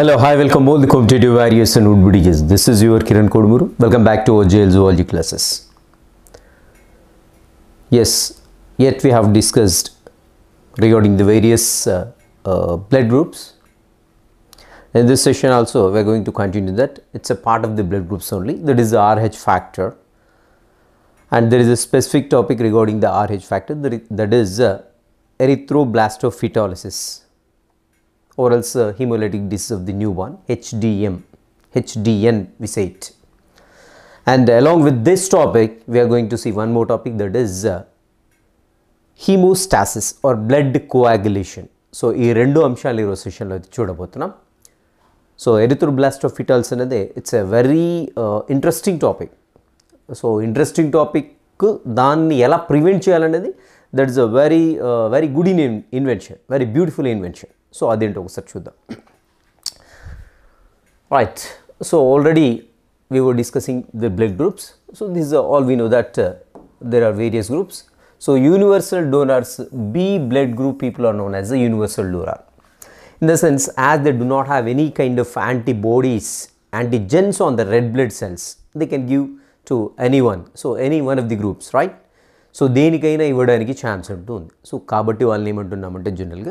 Hello, hi, welcome all the competitive warriors and would-be-teachers. This is your Kiran Kodumuru. Welcome back to OJL Zoology Classes. Yes, yet we have discussed regarding the various blood groups. In this session also, we are going to continue that. It's a part of the blood groups only. That is the Rh factor. And there is a specific topic regarding the Rh factor. That is erythroblastosis fetalis, or else hemolytic disease of the newborn, HDN we say it. And along with this topic, we are going to see one more topic, that is hemostasis or blood coagulation. So, this so erythroblastosis, it's a very interesting topic. So, interesting topic, that is a very good invention, very beautiful invention. So, that's the end. Right. So, already we were discussing the blood groups. So, this is all we know, that there are various groups. So, universal donors, B blood group people are known as the universal donor. In the sense, as they do not have any kind of antibodies, antigens on the red blood cells, they can give to anyone. So, any one of the groups, right? So, they have a chance. So,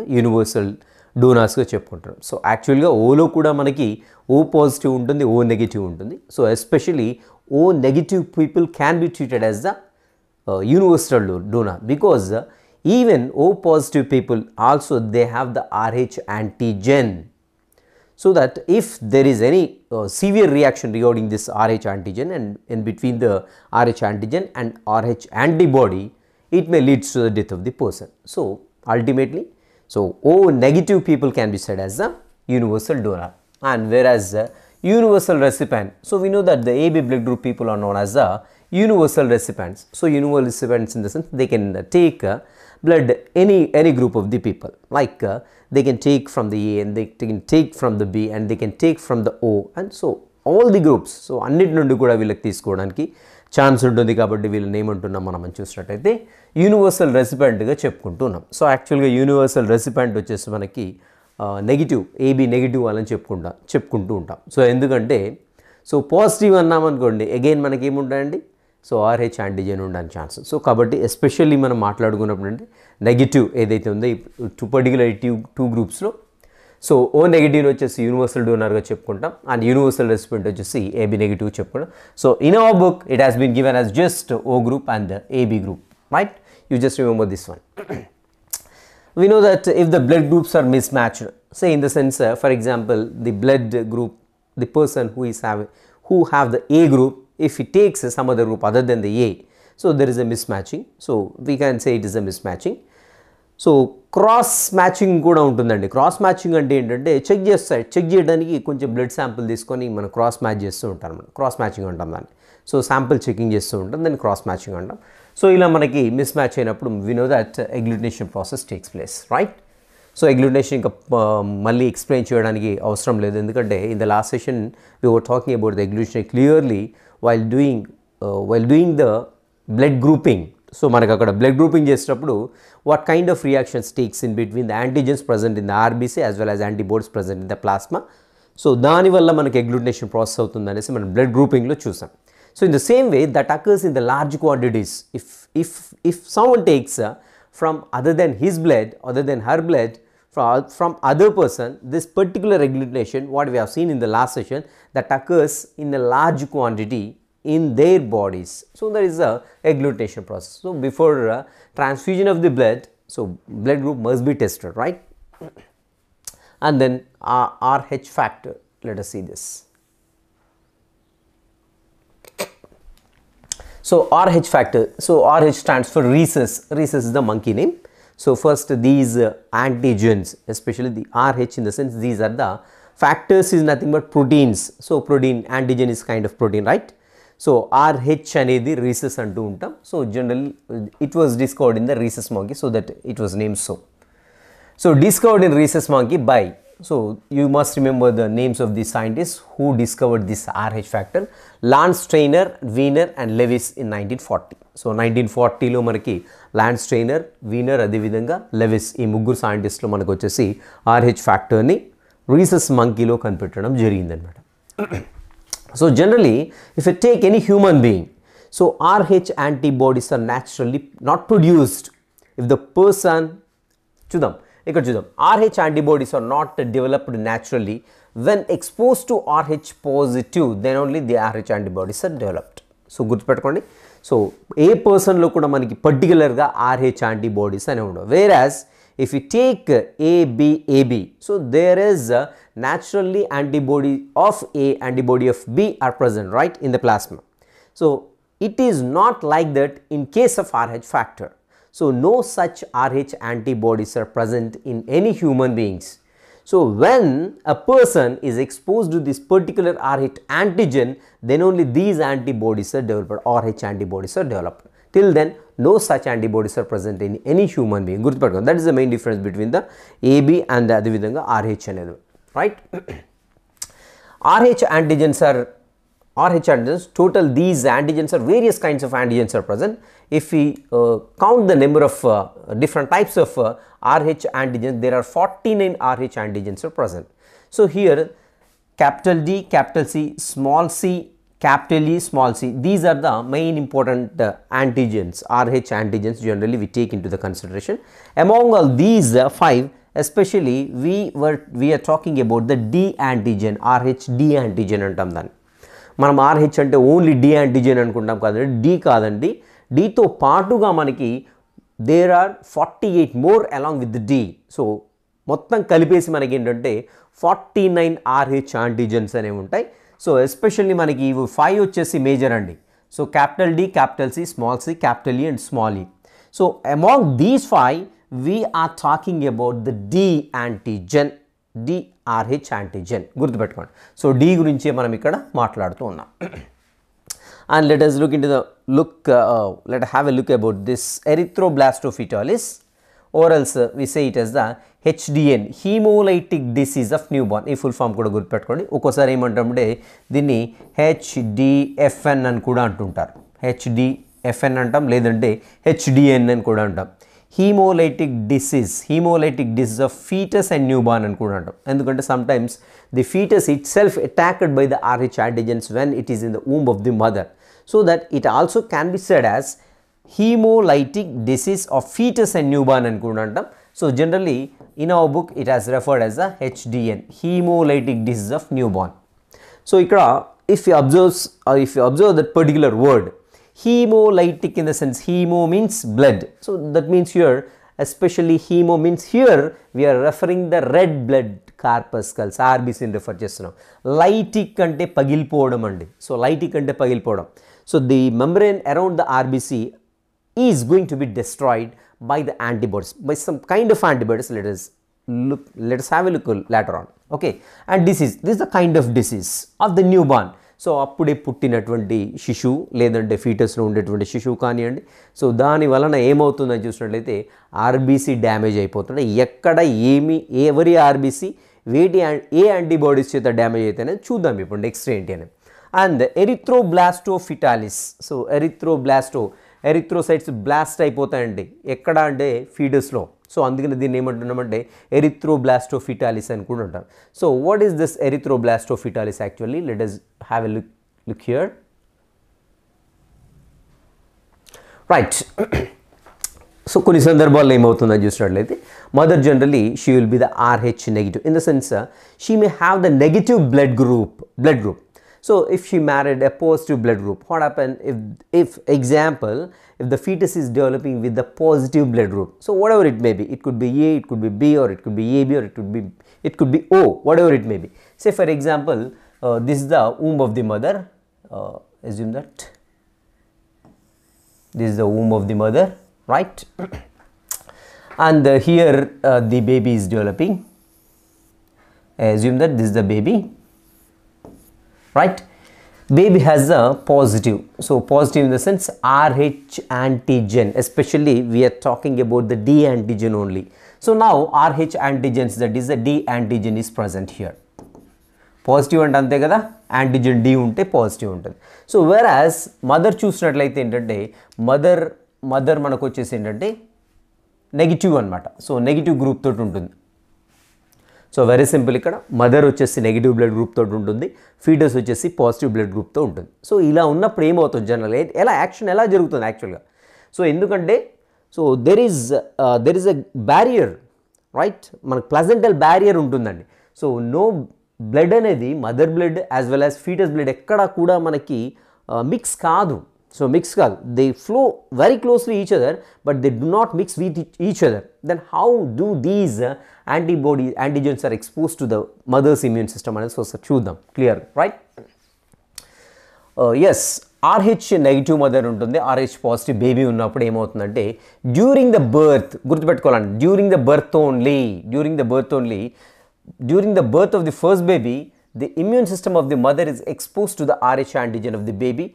universal donors ga cheppuntaru. So actually ga O lo kuda manaki O positive untundi, O negative untundi. So especially O negative people can be treated as the universal donor, because even O positive people also, they have the Rh antigen, so that if there is any severe reaction regarding this Rh antigen and in between the Rh antigen and Rh antibody, it may lead to the death of the person. So ultimately, so, O negative people can be said as the universal donor, and whereas the universal recipient, so we know that the AB blood group people are known as the universal recipients. So, universal recipients in the sense, they can take blood any group of the people, like they can take from the A and they can take from the B and they can take from the O, and so all the groups. So, annit nundi kuda veellaki teesukodaniki chance untundi kabatti veela name antunnam manam chusataithe universal recipient ga cheppukuntunnam. So actually universal recipient vachesi manaki negative, AB negative alani cheppukuntu untam. So endukante, so positive annam anukondi, again manaki em untayandi, so Rh antigen undani chances. So kabatti especially manam maatladukunnappudu ante negative edaithe undo two particular two groups lo, so O negative vachesi universal donor ga cheppukuntam and universal recipient vachesi AB negative cheppukuntam. So in our book it has been given as just O group and the AB group, right? You just remember this one. We know that if the blood groups are mismatched, say in the sense, for example, the blood group, the person who have the A group, if he takes some other group other than the A, so there is a mismatching. So we can say it is a mismatching. So cross matching kuda untundandi. Cross matching ante entante check chestadu, check cheyadaniki konచెం blood sample తీసుకొని మనం cross match చేస్తూ ఉంటాం. Cross matching అంటాం దాన్ని. So sample checking చేస్తూ ఉంటాం, then cross matching అంటాం. So ఇలా మనకి mismatch అయినప్పుడు we know that agglutination process takes place, right? So agglutination ఇంకా మళ్ళీ explain చేయడానికి అవసరం లేదు, ఎందుకంటే in the last session we were talking about the agglutination clearly while doing the blood grouping. So మనకు అక్కడ బ్లడ్ గ్రూపింగ్ చేసేటప్పుడు what kind of reactions takes in between the antigens present in the RBC as well as antibodies present in the plasma. So దాని వల్ల మనకు agglutination process అవుతుంది అనేసి మనం blood grouping లో చూసాం. So in the same way that occurs in the large quantities, if someone takes from other than his blood, other than her blood, from other person, this particular agglutination what we have seen in the last session, that occurs in a large quantity in their bodies. So there is a agglutination process. So before transfusion of the blood, so blood group must be tested, right? And then Rh factor, let us see this. So Rh factor, so Rh stands for Rhesus. Rhesus is the monkey name. So first these antigens, especially the Rh, in the sense these are the factors, is nothing but proteins. So protein, antigen is kind of protein, right? So Rh anedi Rhesus antu untam. So generally it was discovered in the Rhesus monkey, so that it was named so. So discovered in Rhesus monkey by, so you must remember the names of the scientists who discovered this Rh factor: Landsteiner, Wiener and Levis in 1940. So 1940 lo manaki Landsteiner, Wiener, ade vidhanga Levis, ee mugguru scientists lo manaku vachesi Rh factor ni rhesus monkeyలో కనిపెట్టడం జరిగిందనమాట. So generally if you take any human being, so RH antibodies are naturally not produced if the person చూద్దాం ఇక్కడ చూద్దాం RH antibodies are not developed naturally. When exposed to RH positive, then only the RH antibodies are developed. So గుర్తుపెట్టుకోండి, so ఏ పర్సన్లో కూడా మనకి పర్టికులర్గా RH antibodies అనేవి ఉండవు. Whereas if we take AB, so there is naturally antibody of A, antibody of B are present, right, in the plasma. So it is not like that in case of RH factor. So no such RH antibodies are present in any human beings. So when a person is exposed to this particular RH antigen, then only these antibodies are developed, RH antibodies are developed. Till then no such antibodies are present in any human being. That is the main difference between the AB and the Adhividanga RH, right? RH antigens, total these antigens are various kinds of antigens are present. If we count the number of different types of RH antigens, there are 49 RH antigens are present. So here capital D, capital C, small c, capital E, small c, these are the main important antigens, RH antigens generally we take into the consideration. Among all these five, especially we are talking about the D antigen, RH D antigen antamdan. Manam RH ante only D antigen anukuntam kadandi, D kadandi, D tho paatuga manaki there are 48 more along with the D. So mottam kalipesi manaki entante 49 RH antigens anevi untai. So especially manaki ivu 5 vachesi major andi. So capital D, capital C, capital E and small e. So among these 5 we are talking about the D antigen, D RH antigen. Gurtu pettukondi. So D gurinche manam ikkada maatladutu unnam. And let us look into the let us have a look about this erythroblastosis fetalis, or else we say it as the HDN, hemolytic disease of newborn. ఈ full form కూడా గుర్తుపెట్టుకోండి. ఒక్కోసారి ఏమంటామంటే దీన్ని HDFN అని కూడా అంటుంటారు, HDFN అంటాం, లేదంటే HDN అని కూడా అంటాం. Hemolytic disease of fetus and newborn అని కూడా అంటాం. ఎందుకంటే sometimes the fetus itself attacked by the RH antigens when it is in the womb of the mother. So that it also can be said as hemolytic disease of fetus and newborn అని కూడా అంటాం. So generally in our book it has referred as a HDN, hemolytic disease of newborn. So if you observe that particular word hemolytic, in the sense hemo means blood, so that means here especially hemo means here we are referring the red blood corpuscles, RBC in refer chestunam. Lytic ante pagilipoodam andi, so lytic ante pagilipoodam, so the membrane around the RBC is going to be destroyed by the antibodies, by some kind of antibodies. Let us have a look later on, okay. And this is the kind of disease of the newborn. So appude puttinatuvanti shishu ledante fetus lo undetuvanti shishu kaniyandi, so dani valana em avutundo chustunnaithe RBC damage ayipothunna. Ekkada emi every RBC vedi a antibodies cheta damage aitane chuddam ippudu next enti ani. And erythroblastosis fetalis, so erythrocytes blast అయిపోతాయండి. ఎక్కడ అంటే ఫీటస్లో. So అందుకని దీన్ని ఏమంటున్నామంటే ఎరిథ్రోబ్లాస్టోస్ fetalis అని కూడా అంటారు. So what is this erythroblastosis fetalis actually? Let us have a look here, right. So కొన్ని సందర్భాల్లో ఏమవుతుందో చూసినట్లయితే mother generally she will be the RH negative, in the sense she may have the negative blood group. So if she married a positive blood group, what happen if example if the fetus is developing with the positive blood group, so whatever it may be, it could be A, it could be B, or it could be AB, or it could be O, whatever it may be. Say for example this is the womb of the mother, assume that this is the womb of the mother, right? And here the baby is developing, assume that this is the baby, right? Baby has a positive, so positive in the sense RH antigen, especially we are talking about the D antigen only. So now RH antigens, that is the D antigen is present here, positive and ante kada antigen D unte positive untadi. So whereas mother చూసినట్లయితే ఏంటంటే mother మనకు వచ్చేసి ఏంటంటే negative అన్నమాట. So negative group తోటి ఉంటుంది. So very simple, ikkada mother vachesi negative blood group tho untundi, fetus vachesi positive blood group tho untundi. So ila unnappudu em avutundi general ga ela action ela jarugutundi actually ga. So endukante so there is a barrier, right? Manaku placental barrier untundandi. So no blood anedi mother blood as well as fetus blood ekkada kuda manaki mix kaadu. So mix kaadu, they flow very closely each other, but they do not mix with each other. Then how do these antigens are exposed to the mother's immune system and so chuddam, clear, right? Yes, RH negative mother untundi, RH positive baby unnappudu em avuthundante during the birth, gurtu pettukolandi, during the birth only, during the birth of the first baby, the immune system of the mother is exposed to the RH antigen of the baby.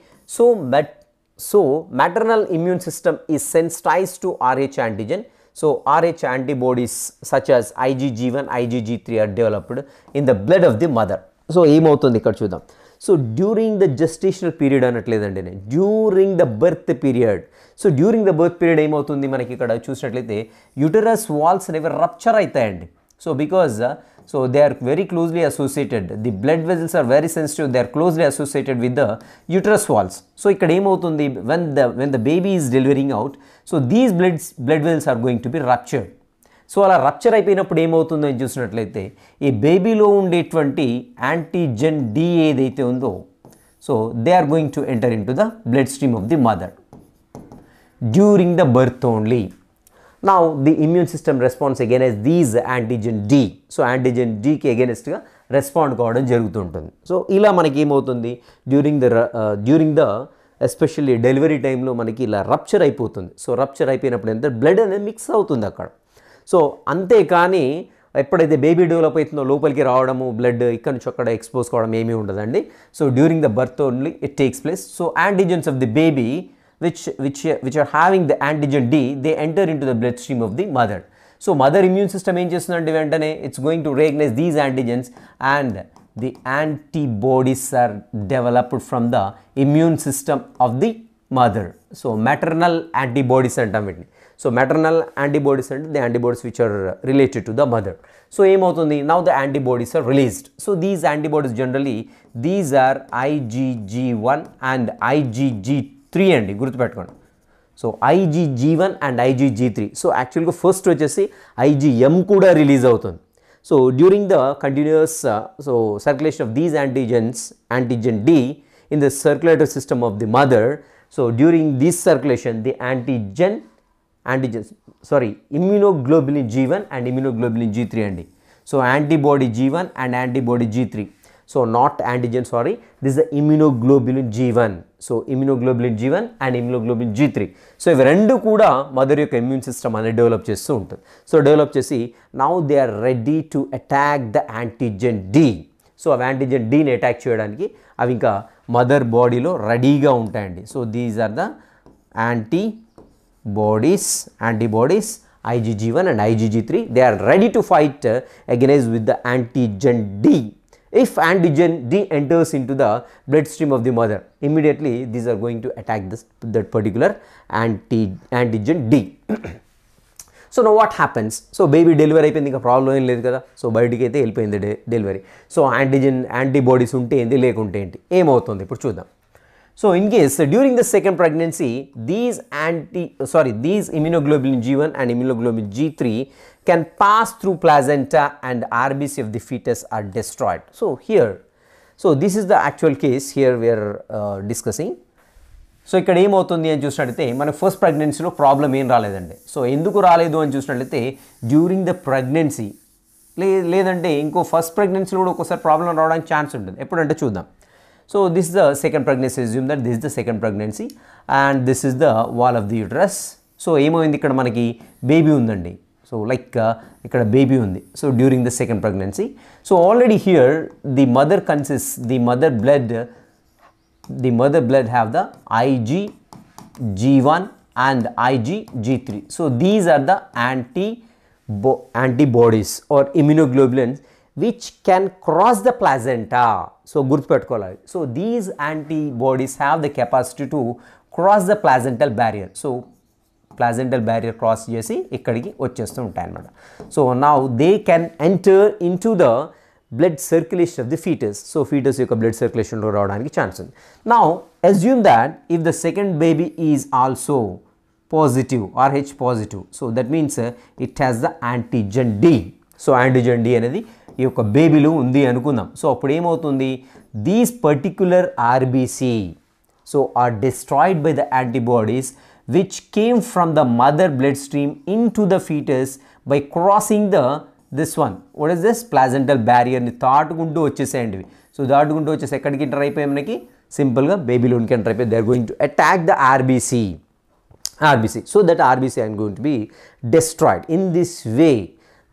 So maternal immune system is sensitized to RH antigen. So RH antibodies such as IgG1, IgG3 are developed in the blood of the mother. So emoutundi ikkada chuddam. So during the gestational period anatledandine, during the birth period. So during the birth period emoutundi manaki ikkada chusinatleyte uterus walls never rupture aytayandi. So because so they are very closely associated, the blood vessels are very sensitive, they are closely associated with the uterus walls. So ikkada em avutundi, when the baby is delivering out, so these blood vessels are going to be ruptured. So ala rupture ayipinappudu em avutundo ani chusinatlayite ee baby lo undetuvanti antigen D edaithe undo, so they are going to enter into the bloodstream of the mother during the birth only. Now the immune system responds against these antigen D. So antigen D ki against respond kodam jarugutuntundi. So ila manaki em avutundi during the especially delivery time lo manaki ila rupture ayipotundi. So rupture ayipinappudu enter blood and mix avutundi akkada. So ante kaani eppudaithe baby develop aitundo lopaliki raavadamu blood ikkanu chokkada expose kodam emi undadandi. So during the birth only it takes place. So antigens of the baby which are having the antigen D, they enter into the bloodstream of the mother. So mother immune system em chestunante ventane it's going to recognize these antigens and the antibodies are developed from the immune system of the mother. So maternal antibodies antam vitni. So maternal antibodies and the antibodies which are related to the mother. So em avutundi, now the antibodies are released. So these antibodies generally these are IgG1 and IgG2 3 అండి గుర్తుపెట్టుకోండి. So IgG1 and IgG3. So యాక్చువల్గా first వచ్చేసి IgM కూడా release అవుతుంది. So during the continuous so circulation of these antigen D in the circulatory system of the mother. So during this circulation the immunoglobulin G1 and immunoglobulin G3 అండి. So antibody G1 and antibody G3. So not antigen, sorry, this is the immunoglobulin G1. So immunoglobulin G1 and immunoglobulin G3. So if rendu kuda mother yokka immune system ane develop chestu untundi. So develop chesi now they are ready to attack the antigen D. So av antigen D ni attack cheyadaniki avi inka mother body lo ready ga untayandi. So these are the antibodies IgG1 and IgG3. They are ready to fight against with the antigen D. If antigen D enters into the bloodstream of the mother, immediately these are going to attack that particular antigen D. So now what happens? So baby delivery ayipindi inga problem em ledhu kada. So bayitiki aithe elipindi delivery. So antibodies unte endi lekunte enti em avutundi ippudu chuddam. So in case during the second pregnancy these immunoglobulin G1 and immunoglobulin G3 can pass through placenta and RBC of the fetus are destroyed. So here, so this is the actual case here we are discussing. So ikkada em avutundi ani chusinatlayite mana first pregnancy lo problem em raledandi. So enduku raledu ani chusinatlayite during the pregnancy ledante inko first pregnancy lo okosari problem raavadaniki chance untundi. Eppudante chuddam. So this is the second pregnancy, assume that this is the second pregnancy and this is the wall of the uterus. So em avindi ikkada manaki baby undandi. So like ikkada baby undi. So during the second pregnancy, so already here the mother blood have the IgG1 and IgG3. So these are the antibodies or immunoglobulins which can cross the placenta. So gurtupettukolali, so these antibodies have the capacity to cross the placental barrier. So placental barrier cross చేసి ఇక్కడికి వచ్చేస్తూ ఉంటాయి అన్నమాట. So now they can enter into the blood circulation of the fetus. So fetus యొక్క blood circulation లో రావడానికి chance ఉంది. Now assume that if the second baby is also positive, Rh positive, so that means it has the antigen D. So antigen D అనేది ఈ యొక్క బేబీలో ఉంది అనుకుందాం. సో అప్పుడు ఏమవుతుంది, these particular RBC so are destroyed by the antibodies which came from the mother bloodstream into the fetus by crossing the this one, what is this, placental barrier ని దాటుకుంటూ వచ్చేసేయండి. సో దాటుకుంటూ వచ్చేసి ఎక్కడికి ఎంటర్ అయిపోయి మనకి సింపుల్గా బేబీలోనికి ఎంటర్ అయిపోయి they are going to attack the RBC so that RBC are going to be destroyed. In this way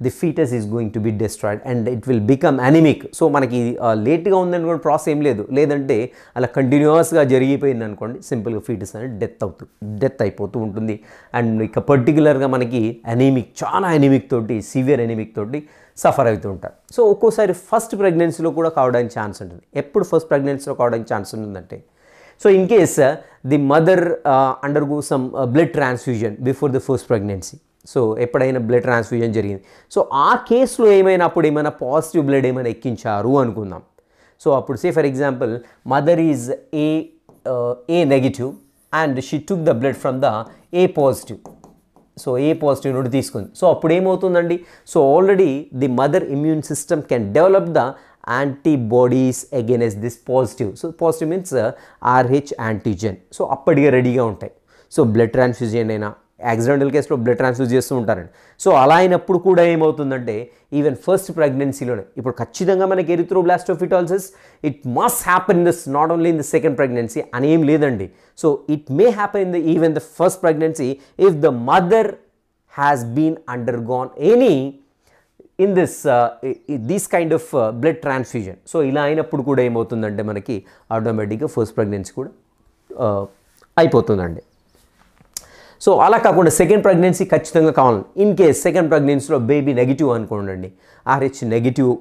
the fetus is going to be destroyed and it will become anemic. So మనకి లేట్గా ఉందని కూడా process ఏం లేదు, లేదంటే అలా కంటిన్యూస్గా జరిగిపోయింది అనుకోండి సింపుల్గా ఫీటస్ అనేది డెత్ అయిపోతూ ఉంటుంది. అండ్ ఇక పర్టికులర్గా మనకి అనీమిక్, చాలా అనీమిక్ తోటి, సివియర్ అనీమిక్ తోటి సఫర్ అవుతూ ఉంటారు. సో ఒక్కోసారి ఫస్ట్ ప్రెగ్నెన్సీలో కూడా కావడానికి ఛాన్స్ ఉంటుంది. ఎప్పుడు ఫస్ట్ ప్రెగ్నెన్సీలో కావడానికి ఛాన్స్ ఉంటుందంటే, so in case the mother undergoes some blood transfusion before the first pregnancy. So ఎప్పుడైనా బ్లడ్ ట్రాన్స్ఫ్యూజన్ జరిగింది, సో ఆ కేసులో ఏమైనా అప్పుడు ఏమైనా పాజిటివ్ బ్లడ్ ఏమైనా ఎక్కించారు అనుకుందాం. సో అప్పుడు say for example mother is A negative and she took the blood from the A positive, so A positive నుండి తీసుకుంది. సో అప్పుడు ఏమవుతుందండి, so already the mother immune system can develop the antibodies against this positive. So positive means RH antigen. So అప్పటికే రెడీగా ఉంటాయి. So blood transfusion అయినా accidental కేసులో blood transfuse చేస్తూ ఉంటారండి. సో అలా అయినప్పుడు కూడా ఏమవుతుందంటే ఈవెన్ ఫస్ట్ ప్రెగ్నెన్సీలోనే ఇప్పుడు ఖచ్చితంగా మనకి erythroblastosis fetalis it must happen in this, not only in the second pregnancy అనేం లేదండి. So it may happen in the even the first pregnancy if the mother has been undergone any in this these kind of blood transfusion. So ఇలా అయినప్పుడు కూడా ఏమవుతుందంటే మనకి ఆటోమేటిక్గా first pregnancy కూడా అయిపోతుందండి. సో అలా కాకుండా సెకండ్ ప్రెగ్నెన్సీ ఖచ్చితంగా కావాలి. ఇన్ కేస్ సెకండ్ ప్రెగ్నెన్సీలో బేబీ నెగిటివ్ అనుకోండి, ఆర్హెచ్ నెగిటివ్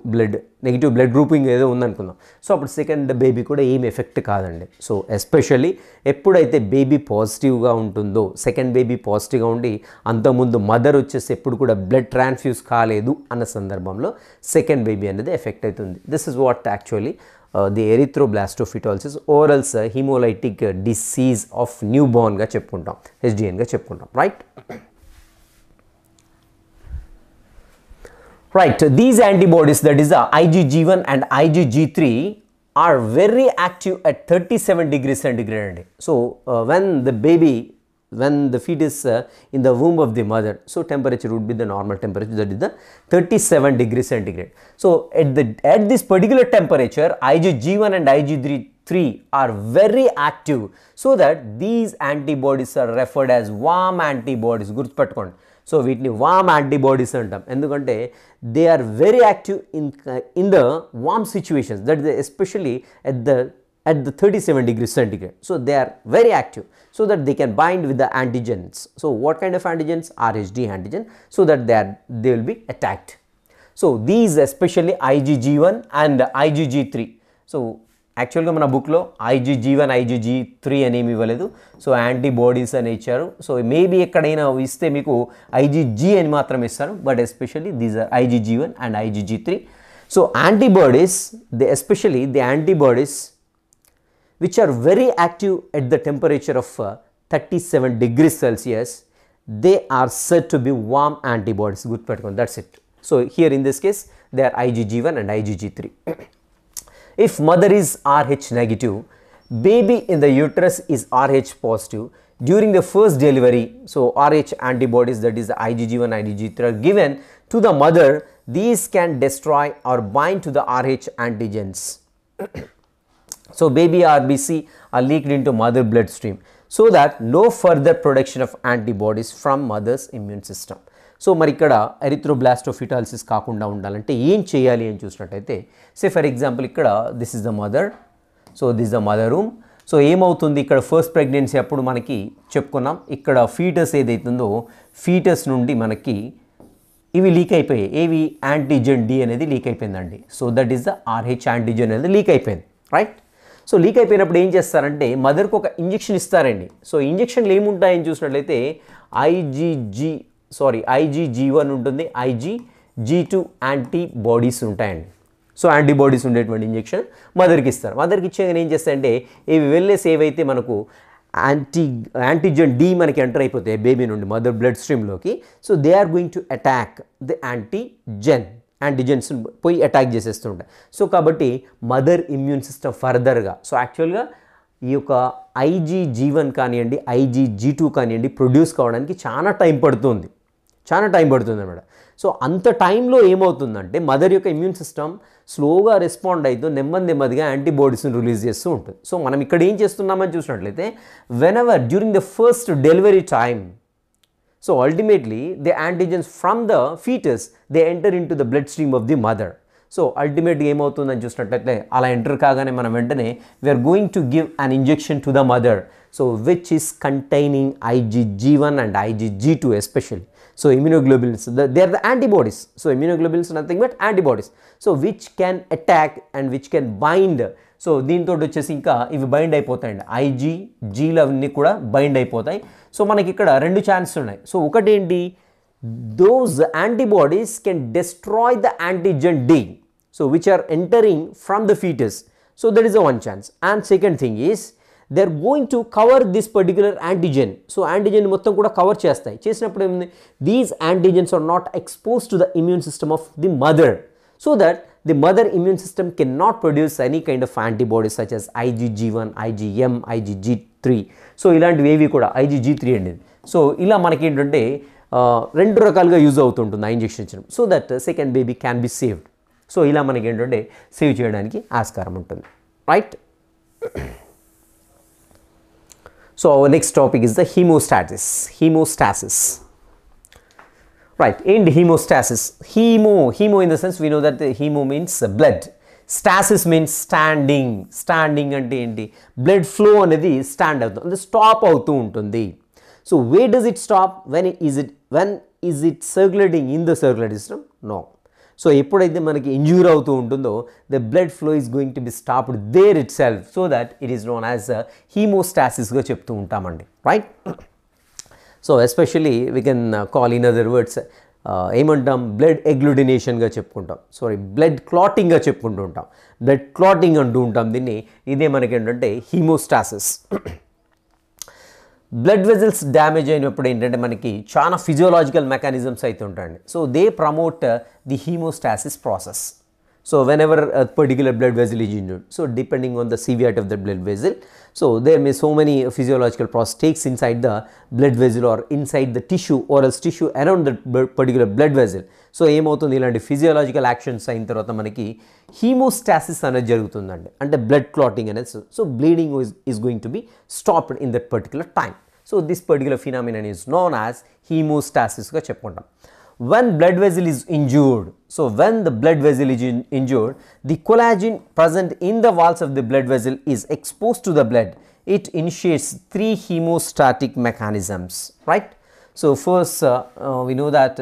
బ్లడ్ గ్రూపింగ్ ఏదో ఉందనుకుందాం. సో అప్పుడు సెకండ్ బేబీ కూడా ఏం ఎఫెక్ట్ కాదండి. సో ఎస్పెషల్లీ ఎప్పుడైతే బేబీ పాజిటివ్గా ఉంటుందో, సెకండ్ బేబీ పాజిటివ్గా ఉండి అంతకుముందు మదర్ వచ్చేసి ఎప్పుడు కూడా బ్లడ్ ట్రాన్స్ఫ్యూజ్ కాలేదు అన్న సందర్భంలో సెకండ్ బేబీ అనేది ఎఫెక్ట్ అవుతుంది. This is what actually the erythroblastosis fetalis or else hemolytic disease of న్యూబార్న్గా చెప్పుకుంటాం, హెచ్డిఎన్గా చెప్పుకుంటాం. Right these antibodies that is the IgG1 and IgG3 are very active at 37 degrees centigrade అండి. సో when the fetus in the womb of the mother, so temperature would be the normal temperature, that is the 37 degrees centigrade. So at this particular temperature IgG1 and IgG3 are very active, so that these antibodies are referred as warm antibodies. Gurtupattukondi. So vitni warm antibodies antam, endukante they are very active in the warm situations, that is especially at the 37 degrees centigrade. So they are very active so that they can bind with the antigens. So what kind of antigens? RhD antigen, so that they will be attacked. So these especially IgG1 and IgG3. So యాక్చువల్గా మన బుక్లో IgG1 IgG3 అనేమి ఇవ్వలేదు, so antibodies అని ఇచ్చారు. So maybe ఎక్కడైనా ఇస్తే మీకు IgG అని మాత్రం ఇస్తారు, but especially these are IgG1 and IgG3. So antibodies especially the antibodies which are very active at the temperature of 37 degrees Celsius, they are said to be warm antibodies. Good pattern, that's it. So here in this case they are IgG1 and IgG3. If mother is Rh negative, baby in the uterus is Rh positive during the first delivery, so Rh antibodies, that is the IgG1 IgG3 are given to the mother. These can destroy or bind to the Rh antigens. So baby RBC are leaked into mother bloodstream, so that no further production of antibodies from mother's immune system. So మరి ఇక్కడ erythroblastosis fetalis కాకుండా ఉండాలంటే ఏం చేయాలి అని చూసినట్టయితే, say for example ఇక్కడ this is the mother, so this the mother room. So ఏమవుతుంది ఇక్కడ ఫస్ట్ ప్రెగ్నెన్సీ అప్పుడు మనకి చెప్పుకున్నాం, ఇక్కడ ఫీటస్ ఏదైతుందో ఫీటస్ నుండి మనకి ఇవి లీక్ అయిపోయాయి. ఏవి? యాంటీజెన్ డి అనేది లీక్ అయిపోయిందండి. So that is the RH antigen అనేది లీక్ అయిపోయింది, రైట్. సో లీక్ అయిపోయినప్పుడు ఏం చేస్తారంటే మదర్కి ఒక ఇంజెక్షన్ ఇస్తారండి. సో ఇంజెక్షన్లు ఏముంటాయని చూసినట్లయితే IgG1 ఉంటుంది, IgG2 యాంటీబాడీస్ ఉంటాయండి. సో యాంటీబాడీస్ ఉండేటువంటి ఇంజెక్షన్ మదర్కి ఇస్తారు. మదర్కి ఇచ్చేగానే ఏం చేస్తారంటే ఇవి వెళ్ళేసి ఏవైతే మనకు యాంటీజన్ డి మనకి ఎంటర్ అయిపోతాయి బేబీ నుండి మదర్ బ్లడ్ స్ట్రీమ్లోకి. So they are going to attack the antigens పోయి అటాక్ చేసేస్తుంటాయి. సో కాబట్టి మదర్ ఇమ్యూన్ సిస్టమ్ ఫర్దర్గా, సో యాక్చువల్గా ఈ యొక్క IgG1 కానివ్వండి IgG2 కానివ్వండి ప్రొడ్యూస్ కావడానికి చాలా టైం పడుతుంది అనమాట. సో అంత టైంలో ఏమవుతుందంటే మదర్ యొక్క ఇమ్యూన్ సిస్టమ్ స్లోగా రెస్పాండ్ అవుతూ నెమ్మదిగా యాంటీబాడీస్ని రిలీజ్ చేస్తూ ఉంటుంది. సో మనం ఇక్కడ ఏం చేస్తున్నామని చూసినట్లయితే whenever during the first delivery time, so ultimately the antigens from the fetus they enter in to the blood stream of the mother. So అల్టిమేట్గా ఏమవుతుందని చూసినట్లయితే అలా ఎంటర్ కాగానే మనం వెంటనే we are going to give an injection to the mother, so which is containing IgG1 and IgG2 especially. So immunoglobulins, they are the antibodies. So immunoglobulins nothing but antibodies, so which can attack and which can bind. So దీంతో వచ్చేసి ఇంకా ఇవి bind అయిపోతాయండి, IgGలు అవన్నీ కూడా bind అయిపోతాయి. So మనకి ఇక్కడ రెండు ఛాన్సెస్ ఉన్నాయి. సో ఒకటి ఏంటి, those antibodies can destroy the antigen D, so which are entering from the fetus. So that is the one chance. And second thing is they are going to cover this particular antigen. So antigen మొత్తం కూడా cover చేస్తాయి. చేసినప్పుడు ఏముంది, these antigens are not exposed to the immune system of the mother, so that the mother immune system cannot produce any kind of antibodies such as IgG1, IgM, IgG3. So ఇలాంటివి ఏవి కూడా IgG3 అండి. So ఇలా మనకి ఏంటంటే రెండు రకాలుగా use అవుతుంటుంది ఆ ఇంజెక్షన్ ఇచ్చడం, so that second baby can be saved. So ఇలా మనకి ఏంటంటే సేవ్ చేయడానికి ఆస్కారం ఉంటుంది, right. So next topic is the haemostasis, right. And haemostasis, haemo in the sense we know that haemo means blood, stasis means standing అంటే ఏంటి, blood flow అనేది stand అవుతుంది, అంటే స్టాప్ అవుతూ ఉంటుంది. So where does it stop? When is it circulating in the circulatory system? No. So eppudaithe manaki injury avutu untundo the blood flow is going to be stopped there itself, so that it is known as a hemostasis ga cheptu untamandi, right. So especially we can call in other words ఏమంటాం, blood ఎగ్లుడినేషన్గా చెప్పుకుంటాం, blood క్లాటింగ్గా చెప్పుకుంటూ ఉంటాం, blood clotting అంటూ ఉంటాం దీన్ని. ఇదే మనకి ఏంటంటే హీమోస్టాసిస్. బ్లడ్ వెజల్స్ డ్యామేజ్ అయినప్పుడు ఏంటంటే మనకి చాలా ఫిజియోలాజికల్ మెకానిజమ్స్ అయితే ఉంటాయండి. So they promote the haemostasis process. So whenever particular blood vessel is injured, so depending on the severity of the blood vessel, so there may so many physiological process takes inside the blood vessel or inside the tissue or else tissue around the particular blood vessel. So ఏమవుతుంది, ఇలాంటి physiological actions అయిన తర్వాత మనకి haemostasis అనేది జరుగుతుందండి, అంటే blood clotting అనేది. So bleeding is going to be stopped in that particular time. So this particular phenomenon is known as హీమోస్టాసిస్గా చెప్పుకుంటాం. When blood vessel is injured, so when the blood vessel is injured, the collagen present in the walls of the blood vessel is exposed to the blood. It initiates three hemostatic mechanisms, right. So first we know that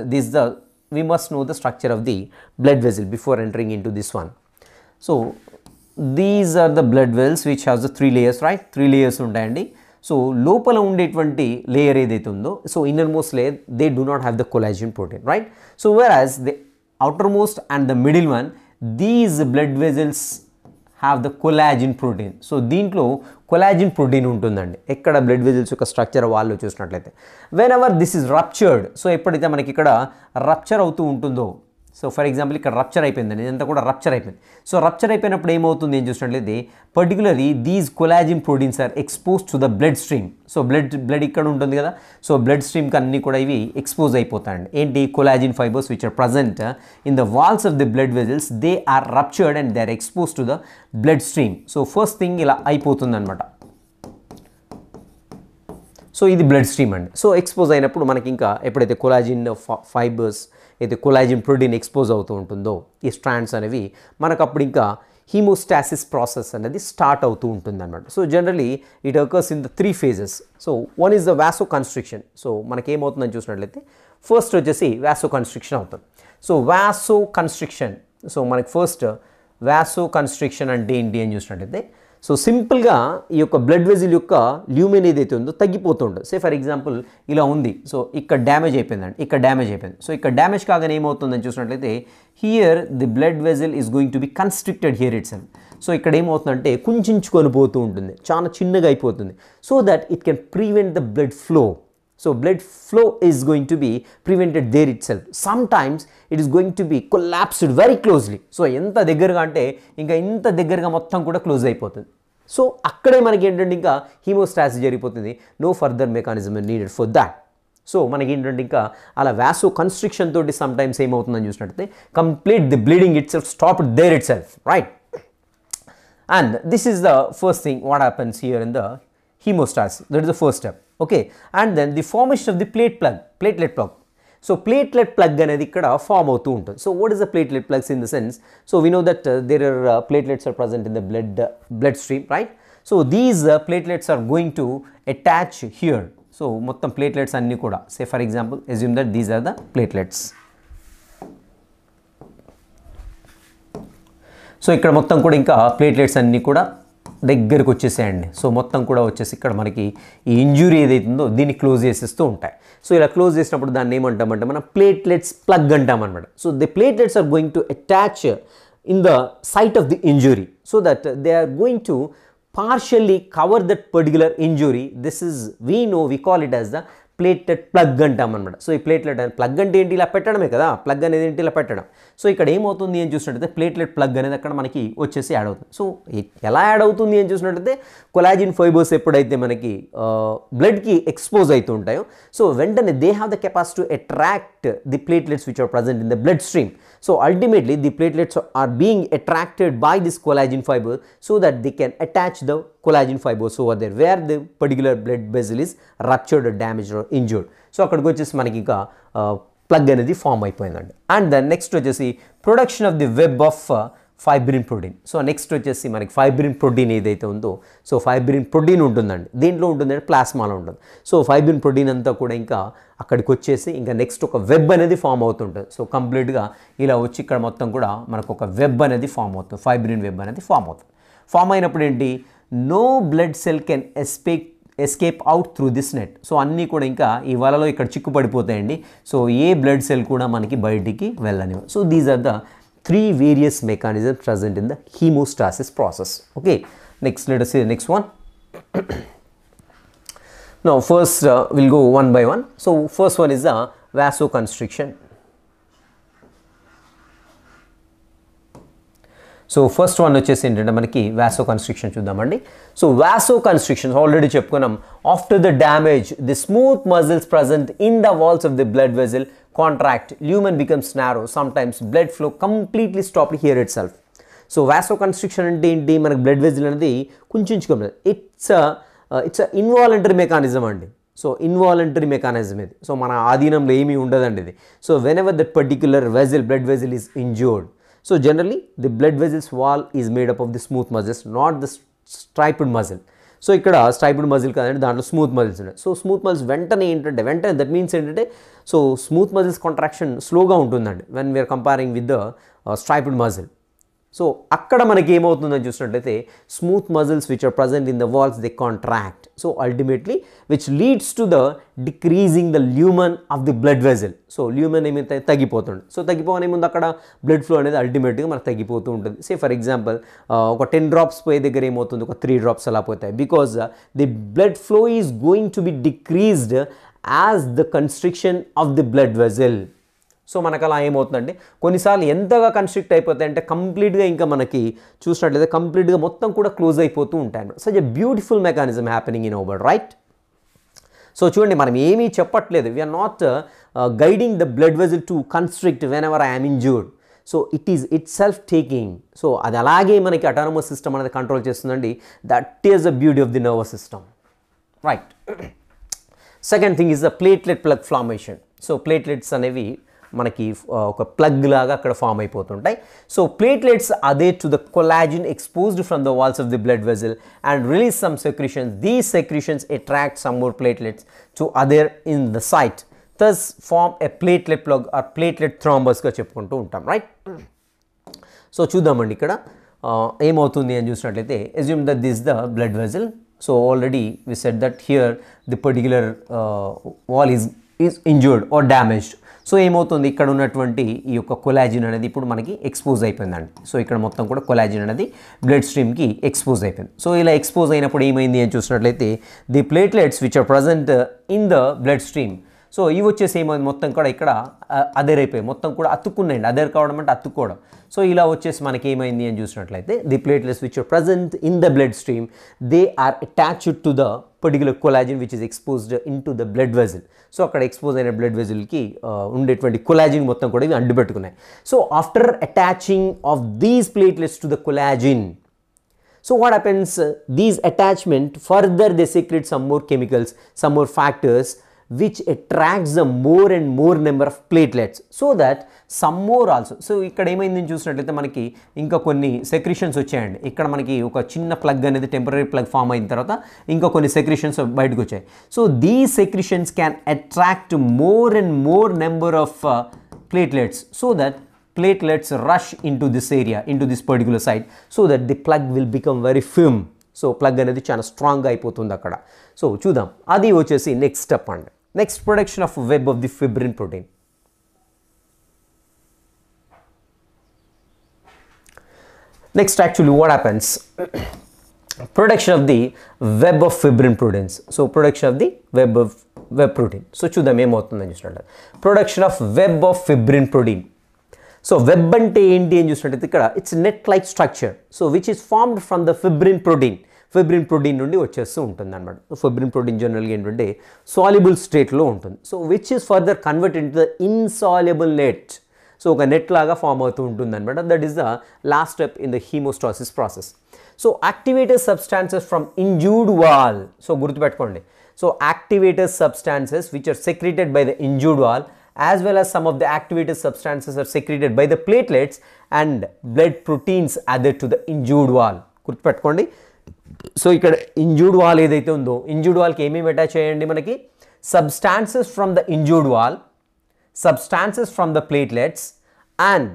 we must know the structure of the blood vessel before entering into this one. So these are the blood vessels which has the three layers, right. Three layers untayandi. So లోపల ఉండేటువంటి layer ఏదైతే ఉందో, so innermost layer they do not have the collagen protein, right. So whereas the outermost and the middle one, these blood vessels have the collagen protein. So దీంట్లో collagen protein ఉంటుందండి. ఎక్కడ blood vessels యొక్క structure వాళ్ళు చూసినట్లయితే whenever this is ruptured, so ఎప్పుడైతే మనకి ఇక్కడ rupture అవుతూ ఉంటుందో, సో ఫర్ ఎగ్జాంపుల్ ఇక్కడ రప్చర్ అయిపోయిందండి, ఇదంతా కూడా రప్చర్ అయిపోయింది. సో రప్చర్ అయిపోయినప్పుడు ఏమవుతుంది ఏం చూసినట్లయితే particularly these collagen proteins are expose to the blood stream. So blood ఇక్కడ ఉంటుంది కదా, సో బ్లడ్ స్ట్రీమ్కి అన్నీ కూడా ఇవి ఎక్స్పోజ్ అయిపోతాయండి. ఏంటి, collagen fibres which are present in the walls of the blood vessels they are ruptured and they are expose to the blood stream. So first thing ఇలా అయిపోతుంది అనమాట. సో ఇది బ్లడ్ స్ట్రీమ్ అండి. సో ఎక్స్పోజ్ అయినప్పుడు మనకి ఇంకా ఎప్పుడైతే collagen fibres అయితే కొలాజిన్ ప్రోటీన్ ఎక్స్పోజ్ అవుతూ ఉంటుందో ఈ స్ట్రాండ్స్ అనేవి మనకు అప్పుడు ఇంకా హీమోస్టాసిస్ ప్రాసెస్ అనేది స్టార్ట్ అవుతూ ఉంటుందన్నమాట. So generally it occurs in the three phases. So one is the vasoconstriction. So మనకేమవుతుందని చూసినట్లయితే ఫస్ట్ వచ్చేసి వాసోకన్స్ట్రిక్షన్ అవుతుంది. సో వాసోకన్స్ట్రిక్షన్, సో మనకి ఫస్ట్ వాసోకన్స్ట్రిక్షన్ అంటే ఏంటి అని చూసినట్లయితే, So simple ga ee yokka blood vessel yokka lumen edaithe undo taggipotundi. Say for example ila undi, so ikkada damage ayipindandi, ikkada damage ayipindi. So ikkada damage kaagane em avutundi ani chusinatlayite here the blood vessel is going to be constricted here itself. So ikkada em avutundi ante kunchinchukoni pothu untundi, chaana chinnaga ayipotundi, so that it can prevent the blood flow. So blood flow is going to be prevented there itself. Sometimes it is going to be collapsed very closely. So enta deggarga ante inga enta deggarga mottham kuda close ayipotundi. So akkade manaki entante inga hemostasis jarigipotundi. No further mechanism is needed for that. So manaki entante inga ala vasoconstriction todi sometimes em avutundani chusinatlayite complete the bleeding itself stopped there itself, right? And this is the first thing what happens here in the hemostasis. That is the first step. Okay, and then the formation of the platelet plug. So platelet plug anedi ikkada form avutu untundi. So what is the platelet plugs in the sense? So we know that there are platelets are present in the bloodstream, right? So these platelets are going to attach here. So mottham platelets anni kuda, say for example assume that these are the platelets. So ikkada mottham kuda inka platelets anni kuda దగ్గరకు వచ్చేసేయండి. So మొత్తం కూడా వచ్చేసి ఇక్కడ మనకి ఈ injury ఏదైతుందో దీన్ని క్లోజ్ చేసేస్తూ ఉంటాయి. సో ఇలా క్లోజ్ చేసినప్పుడు దాన్ని ఏమంటామంటే మనం ప్లేట్లెట్స్ ప్లగ్ అంటామన్నమాట. So the platelets are going to attach in the site of the injury, so that they are going to partially cover that particular injury. This is we call it as the platelet plug అంటామన్నమాట. So ఈ platelet plug అంటే ఏంటి? ఇలా పెట్టడమే కదా, plug అనేది ఏంటి? ఇలా పెట్టడం. సో ఇక్కడ ఏమవుతుంది అని చూసినట్టయితే ప్లేట్లెట్ ప్లగ్ అనేది అక్కడ మనకి వచ్చేసి యాడ్ అవుతుంది. సో ఎలా యాడ్ అవుతుంది అని చూసినట్టయితే కొలాజిన్ ఫైబర్స్ ఎప్పుడైతే మనకి బ్లడ్కి ఎక్స్పోజ్ అవుతూ ఉంటాయో సో వెంటనే they have the capacity to attract the platelets which are present in the blood stream. So ultimately the platelets are being attracted by this collagen fibre, so that they can attach the collagen fibers over there where the particular blood vessel is ruptured or damaged or injured. So akkadiki vachesi manaki inga plug anedi form ayipoyindandi. And then next vachesi production of the web of fibrin protein. So next vachesi manaki fibrin protein edaithe undo, so fibrin protein untundandi, deentlo untundante plasma lo untundi. So fibrin protein anta kuda inga akkadiki vachesi inga next oka web anedi form avutuntadi. So complete ga ila vachi ikkada mottham kuda manaku oka web anedi form avutundi, fibrin web anedi form avutundi. Form అయినప్పుడు ఏంటి? No blood cell can escape out through this net. So అన్నీ కూడా ఇంకా ఈ వలలో ఇక్కడ చిక్కు పడిపోతాయండి. సో ఏ బ్లడ్ సెల్ కూడా మనకి బయటికి వెళ్ళనివ్వ. So these are the three various mechanisms present in the haemostasis process. Okay, next let us see the next one. Now first we'll go one by one. So first one is the vasoconstriction. So first one వచ్చేసి ఏంటంటే మనకి vasoconstriction చూద్దామండి. So vasoconstriction already చెప్పుకున్నాం. After the damage the smooth muscles present in the walls of the blood vessel contract, lumen becomes narrow, sometimes blood flow completely stopped here itself. So vasoconstriction అంటే ఏంటి? మనకి blood vessel అనేది కుంచుకోలేదు. It's a involuntary mechanism అండి. So involuntary mechanism ఇది. So మన ఆధీనంలో ఏమీ ఉండదండి ఇది. So whenever that particular vessel blood vessel is injured, so generally the blood vessels wall is made up of the smooth muscles, not the striped muscle. So ikkada striped muscle kadante dantlo smooth muscles unde. So smooth muscles ventane that means entante so smooth muscles contraction slow ga untundandi when we are comparing with the striped muscle. So akkada manaki em avutundo ani chustunnatlayite smooth muscles which are present in the walls, they contract, so ultimately which leads to the decreasing the lumen of the blood vessel. So lumen ఏమైతే తగ్గిపోతుంది. So తగ్గిపోవనే ముందు అక్కడ blood flow అనేది అల్టిమేట్గా మనకు తగ్గిపోతూ ఉంటుంది. Say for example ఒక 10 drops పోయే దగ్గర ఏమవుతుంది, ఒక 3 drops అలా పోతాయి. Because the blood flow is going to be decreased as the constriction of the blood vessel. So మనకు అలా ఏమవుతుందంటే కొన్నిసార్లు ఎంతగా కన్స్ట్రిక్ట్ అయిపోతాయి అంటే కంప్లీట్గా ఇంకా మనకి చూసినట్లయితే కంప్లీట్గా మొత్తం కూడా క్లోజ్ అయిపోతూ ఉంటాయి. Such a beautiful mechanism happening in our, right? So చూడండి, మనం ఏమీ చెప్పట్లేదు. We are not guiding the blood vessel to constrict whenever I'm injured. So it is itself taking. So అది అలాగే మనకి అటానమస్ సిస్టమ్ అనేది కంట్రోల్ చేస్తుందండి. That is the beauty of the nervous system, right? Second thing is the platelet plug formation. So platelets అనేవి మనకి ఒక plug లాగా అక్కడ form అయిపోతుంటాయి. So platelets adhere to the collagen exposed from the walls of the blood vessel and release some secretions. These secretions attract some more platelets to adhere in the site, thus form a platelet plug or platelet థ్రాంబస్గా చెప్పుకుంటూ ఉంటాం, right? So చూద్దామండి ఇక్కడ ఏం అవుతుంది అని చూసినట్లయితే assume that this is the blood vessel. So already we said that here the particular wall is injured or damaged. So ఏం అవుతుంది ఇక్కడ ఉన్నటువంటి ఈ యొక్క కొలాజిన్ అనేది ఇప్పుడు మనకి ఎక్స్పోజ్ అయిపోయిందండి. సో ఇక్కడ మొత్తం కూడా కొలాజిన్ అనేది బ్లడ్ స్ట్రీమ్ కి ఎక్స్పోజ్ అయిపోయింది. సో ఇలా ఎక్స్పోజ్ అయినప్పుడు ఏమైంది అని చూసినట్లయితే the platelets which are present in the blood stream, so ఇవి వచ్చేసి ఏమైంది మొత్తం కూడా ఇక్కడ అదేర్ అయిపోయి మొత్తం కూడా అతుక్కున్నాయండి. అదేర్ కావడం అంటే అతుక్కోవడం. సో ఇలా వచ్చేసి మనకి ఏమైంది అని చూసినట్లయితే the platelets which are present in the blood stream they are attached to the particular collagen which is exposed into the blood vessel. So akkada expose aina blood vessel ki undetvanti collagen mottham kuda ivi andu pettukunayi. So after attaching of these platelets to the collagen, so what happens, these attachment further they secrete some more chemicals, some more factors which attracts the more and more number of platelets, so that some more also. So ఇక్కడ ఏమైంది చూసినట్లయితే మనకి ఇంకా కొన్ని secretions వచ్చాయండి. ఇక్కడ మనకి ఒక చిన్న ప్లగ్ అనేది టెంపరీ ప్లగ్ ఫామ్ అయిన తర్వాత ఇంకా కొన్ని సెక్రిషన్స్ బయటకు వచ్చాయి. So these secretions can attract more and more number of platelets, so that platelets rush into this area, into this particular site, so that the plug will become very firm. So plug అనేది చాలా స్ట్రాంగ్గా అయిపోతుంది అక్కడ. So చూద్దాం అది వచ్చేసి next step అండి. Next, production of web of the fibrin protein. Next, actually what happens, production of the web of fibrin proteins. So production of the web protein. So chudam em avutundani chustadu production of web of fibrin protein. So web ante enti em chustadu ikkada it's net like structure, so which is formed from the fibrin protein. Fibrin protein నుండి వచ్చేస్తూ ఉంటుంది అనమాట. Fibrin protein జనరల్గా ఏంటంటే soluble స్టేట్లో ఉంటుంది. So which is further convert in to the insoluble net. So ఒక net లాగా ఫామ్ అవుతూ ఉంటుంది అనమాట. That is the last step in the haemostasis process. So activated substances from injured wall. So గుర్తుపెట్టుకోండి, so activated substances which are secreted by the injured wall as well as some of the activated substances are secreted by the platelets and blood proteins added to the injured wall. గుర్తుపెట్టుకోండి. So ఇక్కడ injured wall ఏదైతే ఉందో injured వాల్కి ఏమేమి attach చేయండి, మనకి substances from the injured wall, substances from the platelets and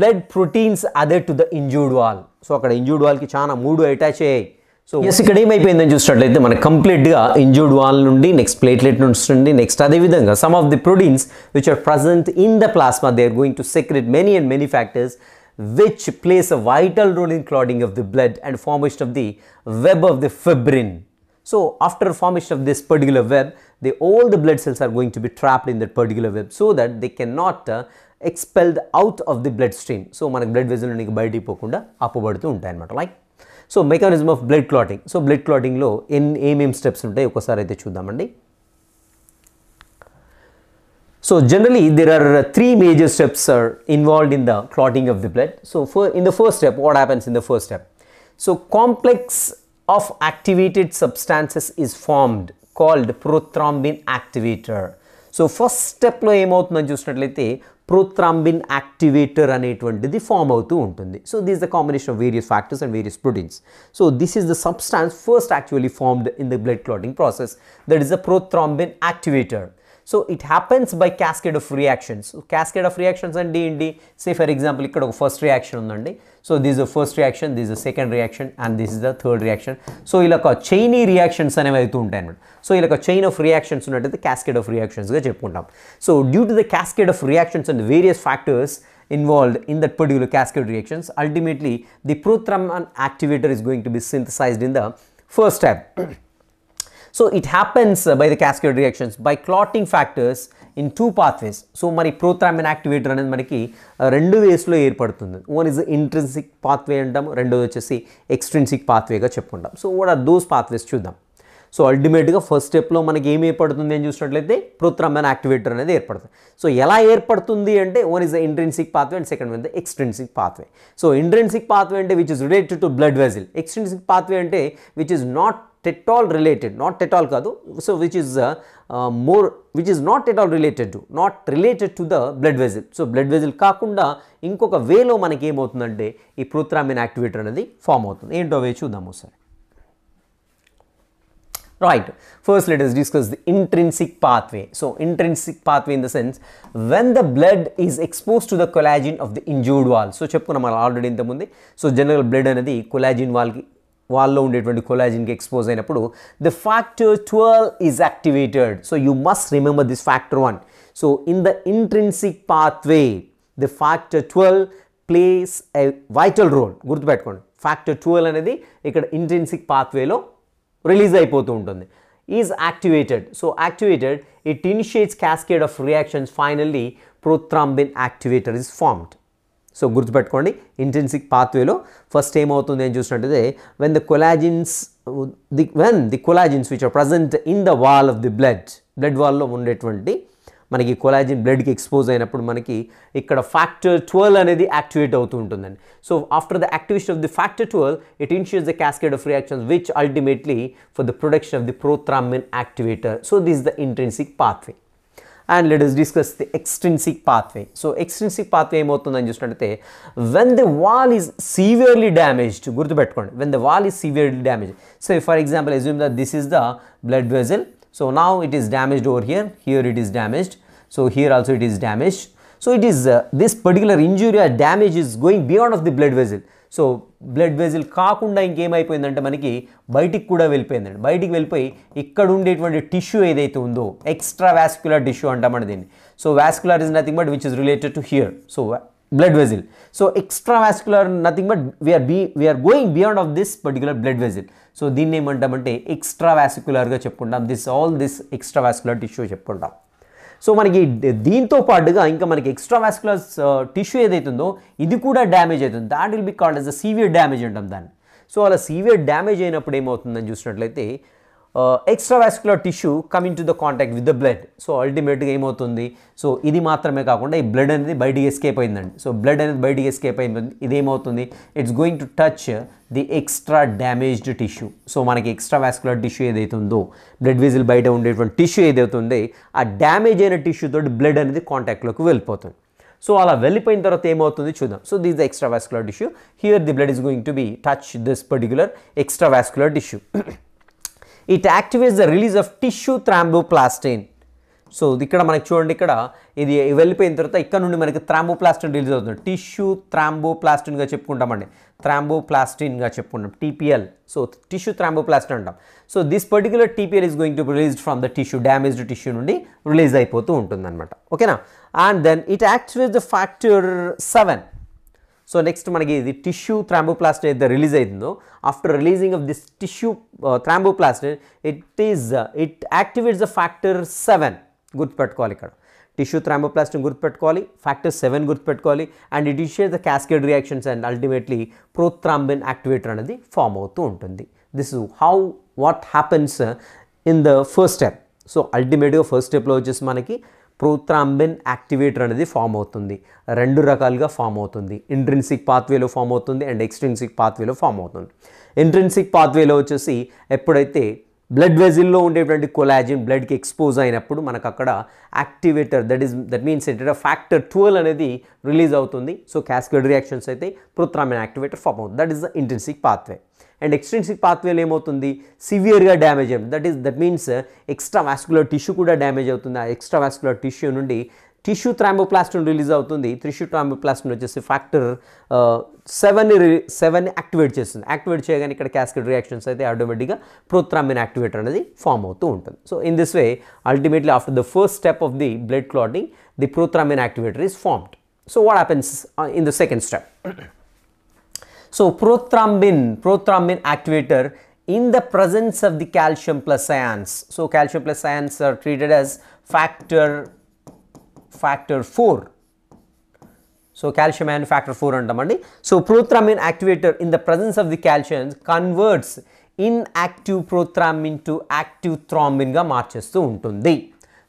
blood proteins adhere to the injured wall. So అక్కడ injured వాల్కి చాలా మూడు అటాచ్ అయ్యాయి. సో ఇక్కడ ఏమైపోయిందని చూసినట్లయితే మనకు కంప్లీట్గా ఇంజూర్డ్ వాల్ నుండి నెక్స్ట్ ప్లేట్లెట్ నుండి నెక్స్ట్ అదేవిధంగా some of the proteins which are present in the plasma they are going to secrete many and many factors which plays a vital role in clotting of the blood and formation of the web of the fibrin. So after formation of this particular web, all the blood cells are going to be trapped in that particular web, so that they cannot expelled out of the bloodstream. So manaku blood vessel niki bayati pokunda apabadutu untayi anamata. Like so mechanism of blood clotting. So blood clotting lo em steps untayi okasari aithe chuddamandi. So generally there are three major steps are involved in the clotting of the blood. So in the first step, what happens in the first step? So complex of activated substances is formed called prothrombin activator. So first step lo em avutundi chusinatleyte prothrombin activator anetundidi form avutu untundi. So this is the combination of various factors and various proteins. So this is the substance first actually formed in the blood clotting process, that is the prothrombin activator. So it happens by cascade of reactions. So cascade of reactions and D&D, say for example ikkada first reaction undandi. So this is the first reaction, this is the second reaction and this is the third reaction. So ilaka chainy reactions anevi avutu untayi anamata. So ilaka chain of reactions unnattu cascade of reactions ga cheppuntam. So due to the cascade of reactions and the various factors involved in that particular cascade reactions, ultimately the prothrombin activator is going to be synthesized in the first step. So it happens by the cascade reactions by clotting factors in two pathways. So mari prothrombin activator anedi maniki rendu ways lo erpadutundi. One is the intrinsic pathway antam, rendodu vachesi extrinsic pathway ga cheptuntam. So what are those pathways chudam. So అల్టిమేట్గా first స్టెప్లో మనకి ఏమి ఏర్పడుతుంది అని చూసినట్లయితే prothrombin activator అనేది ఏర్పడుతుంది. So ఎలా ఏర్పడుతుంది అంటే one is the intrinsic pathway and second one the extrinsic pathway. So intrinsic pathway అంటే which is related to blood vessel, extrinsic pathway అంటే which is not at all related, not at all కాదు, so which is more which is not at all related to, not related to the blood vessel. So blood vessel కాకుండా ఇంకొక వేలో మనకి ఏమవుతుందంటే ఈ prothrombin activator అనేది form అవుతుంది. ఏంటో వే చూద్దాము ఒకసారి. Right, first let us discuss the intrinsic pathway. So intrinsic pathway in the sense when the blood is exposed to the collagen of the injured wall. So cheppukunnam already intamundi. So general blood anadi collagen wall lo undetundi collagen ki expose ayinappudu the factor 12 is activated. So you must remember this factor 1. So in the intrinsic pathway the factor 12 plays a vital role. Gurtupettukondi factor 12 anadi ikkada intrinsic pathway lo release అయిపోతూ ఉంటుంది is activated. So activated it initiates cascade of reactions, finally prothrombin activator is formed. So గుర్తుపెట్టుకోండి intrinsic pathway లో first ఏమ అవుతుంది అని చూసినట్లయితే when the collagens which are present in the wall of the blood wall లో ఉండేటువంటి మనకి collagen blood కి ఎక్స్పోజ్ అయినప్పుడు మనకి ఇక్కడ ఫ్యాక్టర్ 12 అనేది యాక్టివేట్ అవుతూ ఉంటుందండి. So after the activation of the factor 12 it initiates the cascade of reactions which ultimately for the production of the prothrombin activator. So this is the intrinsic pathway. And let us discuss the extrinsic pathway. So extrinsic pathway ఏమవుతుందని చూసినట్లయితే when the wall is severely damaged, గుర్తుపెట్టుకోండి when the wall is severely damaged. So for example assume that this is the blood vessel. So now it is damaged over here, here it is damaged, so here also it is damaged. So it is this particular injury or damage is going beyond of the blood vessel. So blood vessel కాకుండా ఇంకేమైపోయిందంటే మనకి బయటికి కూడా వెళ్ళిపోయిందండి. బయటికి వెళ్ళిపోయి ఇక్కడ ఉండేటువంటి tissue ఏదైతే ఉందో ఎక్స్ట్రా వాస్క్యులర్ టిష్యూ అంటామండి దీన్ని. So vascular is nothing but which is related to here so blood vessel. So extravascular nothing but we are going beyond of this particular blood vessel. So దీన్ని ఏమంటామంటే extravascular గా చెప్పుకుంటాం. All this extravascular tissue చెప్పుకుంటాం. So మనకి దీంతో పాటుగా ఇంకా మనకి ఎక్స్ట్రావాస్కులర్ టిష్యూ ఏదైతుందో ఇది కూడా డ్యామేజ్ అవుతుంది. That will be called as a severe damage అంటాం దాన్ని. సో అలా సివియర్ డ్యామేజ్ అయినప్పుడు ఏమవుతుందని చూసినట్లయితే extravascular tissue coming to the contact with the blood. So అల్టిమేట్గా ఏమవుతుంది సో ఇది మాత్రమే కాకుండా ఈ బ్లడ్ అనేది బయటికి ఎస్కేప్ అయిందండి. సో బ్లడ్ అనేది బయటికి ఎస్కేప్ అయిపోయింది. ఇదేమవుతుంది it's going to touch the extra damaged tissue. So మనకి ఎక్స్ట్రావాస్కులర్ టిష్యూ ఏదైతే ఉందో బ్లడ్ వెసిల్ బయట ఉండేటువంటి టిష్యూ ఏదైతుందో ఆ డ్యామేజ్ అయిన టిష్యూ తోటి బ్లడ్ అనేది కాంటాక్ట్లోకి వెళ్ళిపోతుంది. సో అలా వెళ్ళిపోయిన తర్వాత ఏమవుతుంది చూద్దాం. So this the extravascular tissue. Here the blood is going to be touch this particular extravascular tissue. It activates the release of tissue thromboplastin. So ikkada manaku chudandi ikkada idi vellipoyin tarvata ikkada nundi manaku thromboplastin release avutundi. Tissue thromboplastin ga cheppukuntamandi. Thromboplastin ga cheppukuntam TPL. So tissue thromboplastin antam. So this particular TPL is going to be released from the tissue, damaged tissue nundi release ayipotu untundi anamata. Okay na? And then it activates the factor 7. So next మనకి ఇది tissue thromboplastin ఏదైతే release అవుతుందో after releasing of this tissue thromboplastin it activates the factor 7. గుర్తుపెట్టుకోవాలి ఇక్కడ tissue thromboplastin గుర్తుపెట్టుకోవాలి, factor 7 గుర్తుపెట్టుకోవాలి. And it initiates the cascade reactions and ultimately prothrombin activator అనేది form అవుతూ ఉంటుంది. This how what happens in the first step. So అల్టిమేట్గా first స్టెప్లో వచ్చేసి మనకి ప్రోథ్రాంబిన్ యాక్టివేటర్ అనేది ఫామ్ అవుతుంది. రెండు రకాలుగా ఫామ్ అవుతుంది, ఇంట్రిన్సిక్ పాత్వేలో ఫామ్ అవుతుంది అండ్ ఎక్స్ట్రిన్సిక్ పాత్వేలో ఫామ్ అవుతుంది. ఇంట్రిన్సిక్ పాత్వేలో వచ్చేసి ఎప్పుడైతే బ్లడ్ వెజిల్లో ఉండేటువంటి కొలాజిన్ బ్లడ్కి ఎక్స్పోజ్ అయినప్పుడు మనకు అక్కడ యాక్టివేటర్ దట్ మీన్స్ ఏంటంటే ఫ్యాక్టర్ 12 అనేది రిలీజ్ అవుతుంది. సో క్యాస్కేడ్ రియాక్షన్స్ అయితే ప్రోథ్రాంబిన్ యాక్టివేటర్ ఫామ్ అవుతుంది. That is the intrinsic pathway. And extrinsic పాత్వేలో ఏమవుతుంది సివియర్గా డ్యామేజ్ అవుతుంది. That means extra vascular tissue కూడా డ్యామేజ్ అవుతుంది. ఆ ఎక్స్ట్రా వాస్కులర్ టిష్యూ నుండి టిష్యూ థ్రాంబోప్లాస్టిన్ రిలీజ్ అవుతుంది. టిష్యూ థ్రాంబోప్లాస్టిన్ వచ్చేసి ఫ్యాక్టర్ 7 యాక్టివేట్ చేస్తుంది. యాక్టివేట్ చేయగానే ఇక్కడ క్యాస్కేడ్ రియాక్షన్స్ అయితే ఆటోమేటిక్గా ప్రోథ్రాంబిన్ యాక్టివేటర్ అనేది ఫామ్ అవుతూ ఉంటుంది. So in this way ultimately after the first step of the blood clotting the prothrombin activator is formed. So what happens in the second step. So prothrombin activator in the presence of the calcium plus ions. So calcium plus ions are treated as factor 4. So calcium ion factor 4 antamandi. So prothrombin activator in the presence of the calcium converts inactive prothrombin to active thrombin ga మార్చేస్తూ ఉంటుంది.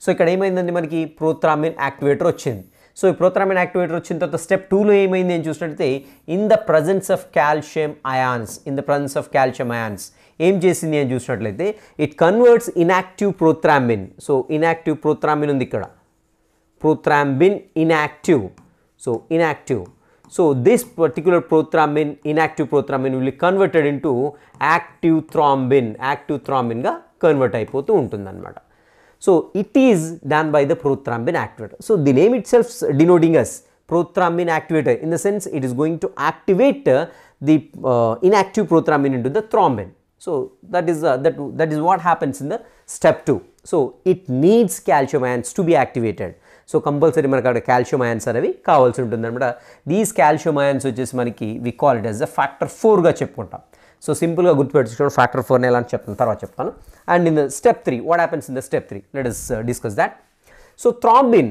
So ఇక్కడ ఏమైందండి మనకి prothrombin activator వచ్చింది. So ఈ prothrombin activator వచ్చిన తర్వాత step 2లో ఏమైంది అని చూసినట్లయితే in the presence of calcium ions ఏం చేసింది అని చూసినట్లయితే it converts inactive prothrombin. So inactive prothrombin ఉంది ఇక్కడ, prothrombin inactive. So inactive. So this particular prothrombin inactive prothrombin will be converted into active thrombin గా కన్వర్ట్ అయిపోతూ ఉంటుందన్నమాట. So it is done by the prothrombin activator. So the name itself denoting us prothrombin activator, in the sense it is going to activate the inactive prothrombin into the thrombin. So that is what happens in the step 2. So it needs calcium ions to be activated. So compulsory మనకి calcium ions అనేవి కావాల్సి ఉంటుంది అన్నమాట. These calcium ions వచ్చేసి మనకి we call it as a factor 4 గా చెప్పుకుంటాం. So simple గా గుర్తుపెట్టుకోండి, factor 4 నే ఎలా అని చెప్తాను తర్వాత చెప్తాను. And in the step 3, what happens in the step 3? Let us discuss that. So thrombin,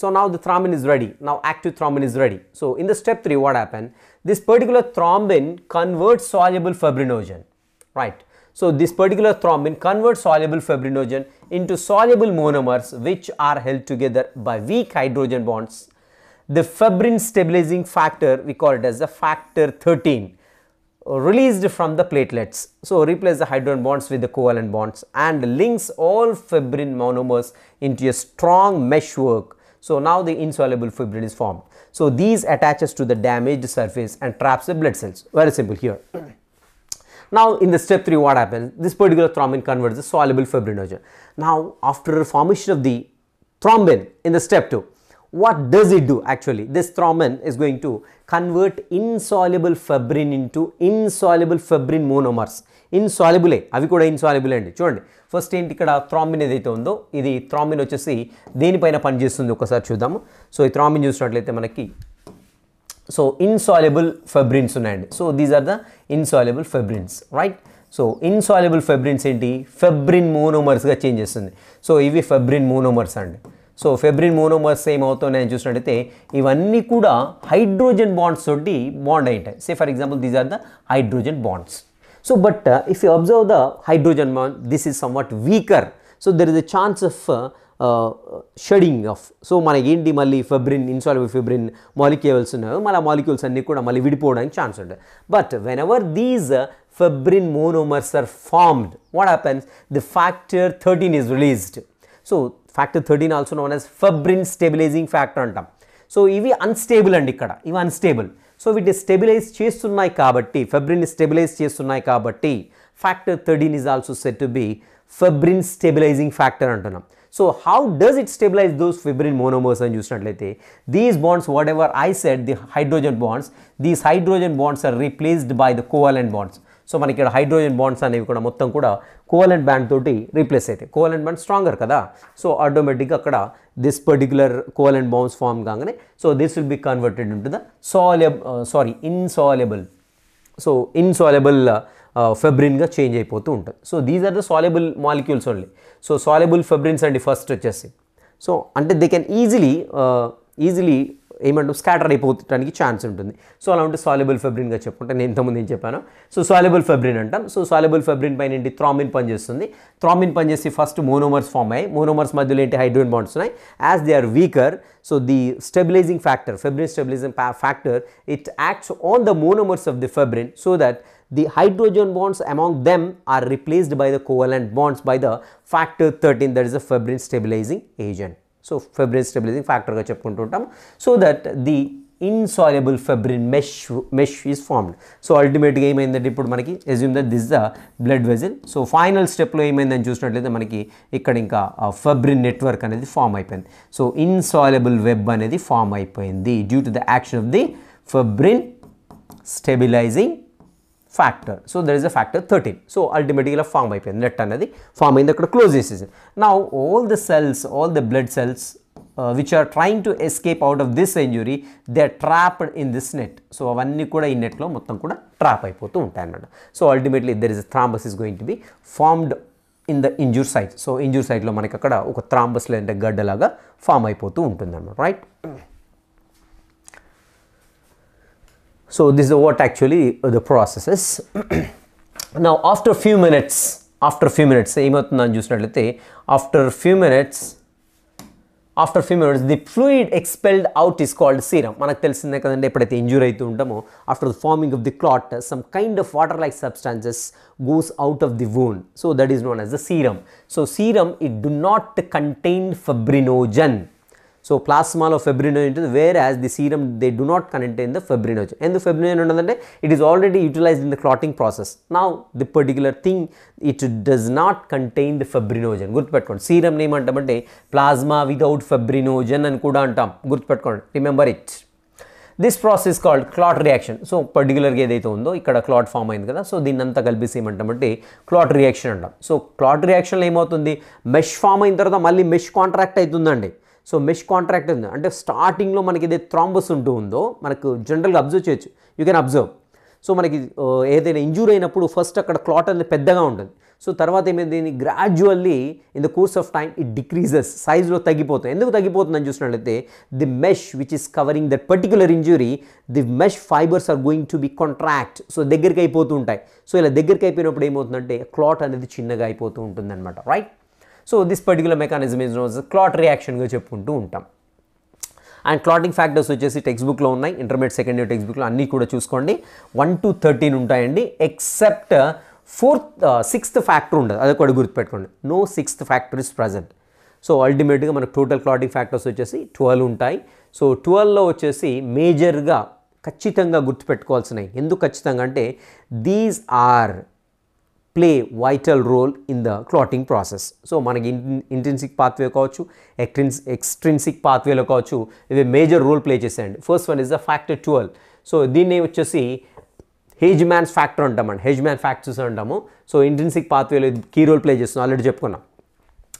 so now the thrombin is ready, now active thrombin is ready. So in the step 3 what happened? This particular thrombin converts soluble fibrinogen, right? So this particular thrombin converts soluble fibrinogen into soluble monomers which are held together by weak hydrogen bonds. The fibrin stabilizing factor, we call it as the factor 13, released from the platelets. So replace the hydrogen bonds with the covalent bonds and links all fibrin monomers into a strong meshwork. So now the insoluble fibrin is formed. So these attaches to the damaged surface and traps the blood cells. Very simple here. Now in the step 3 what happens? This particular thrombin converts the soluble fibrinogen. Now after formation of the thrombin in the step 2, what does it do actually? This thrombin is going to convert insoluble fibrin into insoluble fibrin monomers. Insoluble, అవి కూడా insoluble అండి. చూడండి first ఏంటి ఇక్కడ thrombin ఏదైతే ఉందో ఇది thrombin వచ్చేసి దేనిపైన పనిచేస్తుంది ఒకసారి చూద్దాము. సో ఈ థ్రాంబిన్ చూసినట్లయితే మనకి so insoluble fibrins ఉన్నాయండి. So these are the insoluble fibrins, right? So insoluble fibrins ఏంటి fibrin monomers గా చేంజ్ చేస్తుంది. సో ఇవి fibrin monomers అండి. సో fibrin monomers ఏమవుతున్నాయని చూసినట్లయితే ఇవన్నీ కూడా హైడ్రోజన్ బాండ్స్ తోటి బాండ్ అయి ఉంటాయి. Say for example these are the hydrogen bonds. So but if you observe the hydrogen bond this is somewhat weaker. So there is a chance of shedding off. So మనకి ఏంటి మళ్ళీ fibrin insoluble fibrin molecules ఉన్నాయో మన molecules అన్నీ కూడా మళ్ళీ విడిపోవడానికి chance ఉంటుంది. But whenever these fibrin monomers are formed what happens? The factor 13 is released. So factor 13 also known as fibrin stabilizing factor అంటాం. సో ఇవి అన్స్టేబుల్ అండి, ఇక్కడ ఇవి అన్స్టేబుల్. సో వీటిని స్టెబిలైజ్ చేస్తున్నాయి కాబట్టి ఫిబ్రిన్ స్టెబిలైజ్ చేస్తున్నాయి కాబట్టి factor 13 is also said to be fibrin stabilizing factor అంటున్నాం. So how does it stabilize those fibrin monomers and చూసినట్లయితే these bonds, whatever I said, the hydrogen bonds, these hydrogen bonds are replaced by the covalent bonds. So మనకి ఇక్కడ hydrogen bonds అనేవి కూడా మొత్తం కూడా covalent bond తోటి replace అవుతాయి. Covalent bond stronger కదా, సో ఆటోమేటిక్గా అక్కడ this particular covalent bonds form కాగానే so this will be converted into the insoluble. So insoluble ఫిబ్రిన్గా చేంజ్ అయిపోతూ ఉంటుంది. So these are the soluble molecules only. So soluble fibrins అండి first వచ్చేసి. So అంటే దే కెన్ ఈజీలీ ఏమంటాం scatter అయిపోతానికి chance ఉంటుంది. సో అలా ఉంటే సాల్యుబుల్ ఫిబ్రిన్గా చెప్పుకుంటే నేను ఇంతకుముందు ఏం చెప్పాను. సో సాల్యుబుల్ ఫిబ్రిన్ అంటాం. సో సాల్యుబుల్ ఫిబ్రిన్ పైన ఏంటి థ్రాంబిన్ పనిచేస్తుంది. థ్రాంబిన్ పనిచేసి ఫస్ట్ మోనోమర్స్ ఫామ్ అయ్యాయి. మోనోమర్స్ మధ్యలో ఏంటి హైడ్రోజన్ బాండ్స్ ఉన్నాయి. As they are weaker, so the stabilizing factor, fibrin stabilizing factor, it acts on the monomers of the fibrin so that the hydrogen bonds among them are replaced by the covalent bonds by the factor 13, that is a fibrin stabilizing agent. So fibrin stabilizing factor ga చెప్పుకుంటుంటాం. So that the insoluble fibrin mesh is formed. So ultimately ఏమైందంటే ఇప్పుడు మనకి assume that this is a blood vessel. So final step లో ఏమైందని చూసినట్లయితే మనకి ఇక్కడ ఇంకా fibrin network అనేది ఫామ్ అయిపోయింది. సో insoluble web అనేది ఫామ్ అయిపోయింది due to the action of the fibrin stabilizing factor. So there is a factor 13. So ultimately la form ayipoyindi net anadi form ayindi akkada close chesesi. Now all the cells, all the blood cells which are trying to escape out of this injury, they are trapped in this net. So avanni kuda in net lo mottham kuda trap ayipotu untayi annada. So ultimately there is a thrombus is going to be formed in the injured site. So injured site lo manaki akkada oka thrombus lante gadda laga form ayipotu untundi annada, right? So this is what actually the process is. Now after few minutes ఏమవుతుందని చూసినట్లయితే after few minutes the fluid expelled out is called serum. మనకు తెలిసిందే కదండి, ఎప్పుడైతే injure అవుతూ ఉంటామో after the forming of the clot some kind of water like substances goes out of the wound. So that is known as the serum. So serum, it do not contain fibrinogen. So plasma of fibrinogen, whereas the serum they do not contain the fibrinogen, and the fibrinogen it is already utilized in the clotting process. Now the particular thing it does not contain the fibrinogen. Gurtupettukondi serum name antante plasma without fibrinogen and kuda antam. Gurtupettukondi, remember it. This process called clot reaction. So particular ga edaithe undo ikkada clot form ayindi kada, so dinnanta kalpisi em antamante clot reaction antam. So clot reaction lo em avutundi, mesh form ayin tarvata malli mesh contract ayitundandi. So mesh contract ante starting lo manaki ede thrombus untundo manaku generally observe cheyochu, you can observe. So manaki edaina injury ayinappudu first akkada clot ane peddaga untundi. So tarvata em gradually in the course of time it decreases, size lo tagipothundi. Enduku tagipothundi ani chustunnatte, the mesh which is covering that particular injury, the mesh fibers are going to be contract, so deggariki ayipothu untayi. So ila deggariki ayipoyinappudu em avuthundante clot anedi chinnaga ayipothu untundi anamata, right? So this particular mechanism is known as clot reaction ga cheppuntu untam. And clotting factors vachesi textbook lo unnai, intermediate secondary textbook lo anni kuda chuskondi, 1 to 13 untayandi, except sixth factor undadu, adi kuda gurtu pettukondi, no sixth factor is present. So ultimately ga manaku total clotting factors vachesi 12 untayi. So 12 lo vachesi major ga kachithanga gurtu pettukovalsinayi. Enduku kachithanga ante these are play vital role in the clotting process. So manaki intrinsic pathway kawachu, extrinsic pathway lo kawachu, ive major role play chesandi. First one is the factor 12. So deenni vachesi Hageman's factor antamandi, Hageman factors antamu. So intrinsic pathway lo key role play chestundi, already cheppukunnam.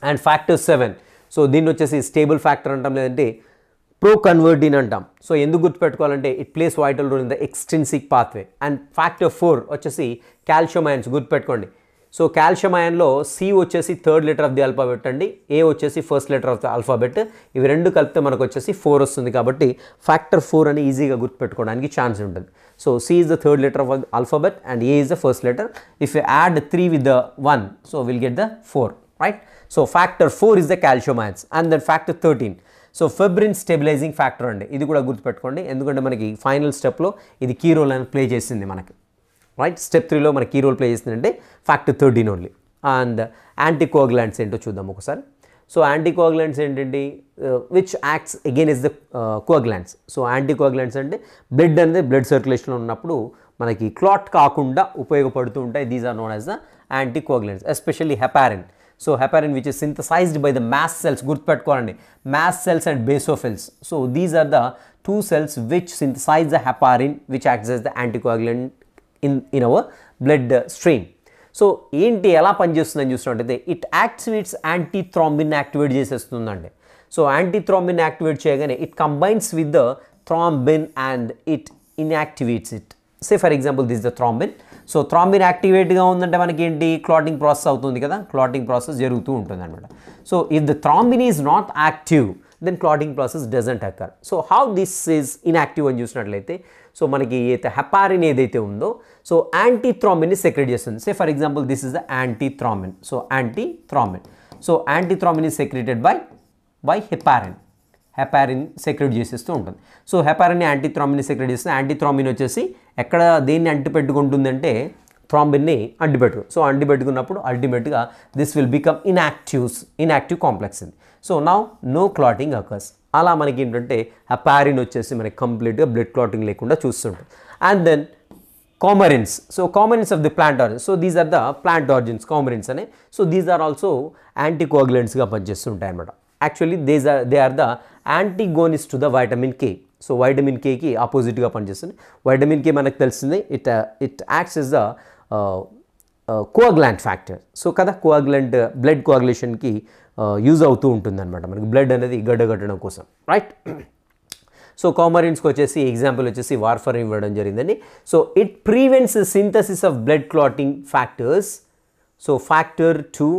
And factor 7, so deenni vachesi stable factor antam ledante proconvertin antam. So enduku gurtu pettukovalante it plays vital role in the extrinsic pathway. And factor 4 vachesi calcium ions, gurtu pettukondi. So calcium ion lo C vachesi 3rd letter of the alphabet andi, A vachesi 1st letter of the alphabet. Ivi rendu kalpithe manaku vachesi 4 vastundi kabatti factor 4 ani easy ga gurtu pettukodaniki chance untundi. So C is the 3rd letter of the alphabet and A is the 1st letter. If you add 3 with the 1, so we'll get the 4, right? So factor 4 is the calcium ions. And then factor 13, so fibrin stabilizing factor అండి, ఇది కూడా గుర్తుపెట్టుకోండి ఎందుకంటే మనకి final స్టెప్లో ఇది key role అని play చేసింది మనకి, రైట్? స్టెప్ 3లో మనకి కీ రోల్ ప్లే చేసిందంటే ఫ్యాక్టర్ 13 ఓన్లీ. అండ్ యాంటీకోగ్యులెంట్స్ ఏంటో చూద్దాం ఒకసారి. సో యాంటీకోగ్యులెంట్స్ ఏంటండి, which acts again is the coagulants. So anticoagulants అంటే బ్లడ్ అనేది బ్లడ్ సర్క్యులేషన్లో ఉన్నప్పుడు మనకి క్లాట్ కాకుండా ఉపయోగపడుతూ ఉంటాయి. These are known as the anticoagulants, especially heparin. So heparin, which is synthesized by the mast cells, gurtupettukondi, mast cells and basophils. So these are the two cells which synthesize the heparin, which acts as the anticoagulant in our blood stream. So enti ela pani chestundani chustunnaru, it activates antithrombin activate chestundandi. So antithrombin activate cheyagane it combines with the thrombin and it inactivates it. Say for example this is the thrombin. So thrombin యాక్టివేట్గా ఉందంటే మనకి ఏంటి, clotting process అవుతుంది కదా, clotting process జరుగుతూ ఉంటుంది అనమాట. So if the thrombin is not active then clotting process doesn't occur. So how this is inactive అని చూసినట్లయితే, సో మనకి ఏదైతే హెపారిన్ ఏదైతే ఉందో సో యాంటీ థ్రాంబిన్ని సెక్రెట్ చేస్తుంది. Say for example this is the anti thrombin. So anti thrombin, so anti thrombin is secreted by heparin. Heparin secrete చేసేస్తూ ఉంటుంది. సో హెపారిన్ యాంటీథ్రాంబిన్ సెక్రెట్ చేస్తే యాంటీథ్రాంబిన్ వచ్చేసి ఎక్కడ దేన్ని అంటిపెట్టుకుంటుందంటే థ్రాంబిన్ని అంటిపెట్టుకు. సో అంటిపెట్టుకున్నప్పుడు అల్టిమేట్గా this will become inactive complex ఇది. So now no clotting occurs. అలా మనకి ఏంటంటే హెపారిన్ వచ్చేసి మనకి కంప్లీట్గా బ్లడ్ క్లాటింగ్ లేకుండా చూస్తుంటుంది. And then coumarins, so coumarins of the plant origin. So these are the plant origins, coumarins అనే. సో దీస్ ఆర్ ఆల్సో యాంటీకోగ్యులెంట్స్గా పనిచేస్తుంటాయి అనమాట. Actually they are the antagonist to the vitamin K. So vitamin కేకి ఆపోజిట్గా పనిచేస్తుంది. Vitamin K మనకు తెలిసింది, it acts as the coagulant factor. So కదా కోగ్యులెంట్ బ్లడ్ కోగ్యులేషన్కి యూజ్ అవుతూ ఉంటుందన్నమాట మనకి, బ్లడ్ అనేది గడ్డగట్టడం కోసం, రైట్? సో కామరిన్స్కి వచ్చేసి ఎగ్జాంపుల్ వచ్చేసి వార్ఫరిన్ ఇవ్వడం జరిగిందండి. So it prevents synthesis of blood clotting factors. So factor 2,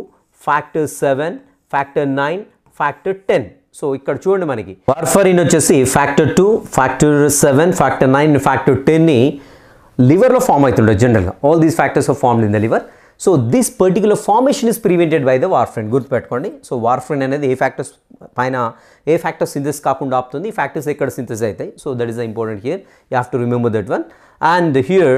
factor 7, factor 9, factor 10. So ఇక్కడ చూడండి మనకి వార్ఫరిన్ వచ్చేసి ఫ్యాక్టర్ 2, ఫ్యాక్టర్ 7, ఫ్యాక్టర్ 9, ఫ్యాక్టర్ 10ని లివర్లో ఫామ్ అవుతుంటారు జనరల్గా. All these factors are formed in the liver. So this particular formation is prevented by the warfarin, గుర్తుపెట్టుకోండి. So warfarin అనేది ఏ ఫ్యాక్టర్స్ పైన ఏ ఫ్యాక్టర్ సింథసిస్ కాకుండా ఆపుతుంది, ఈ ఫ్యాక్టర్స్ ఎక్కడ సింథసిస్ అవుతాయి. So that is the important here, you have to remember that one. And here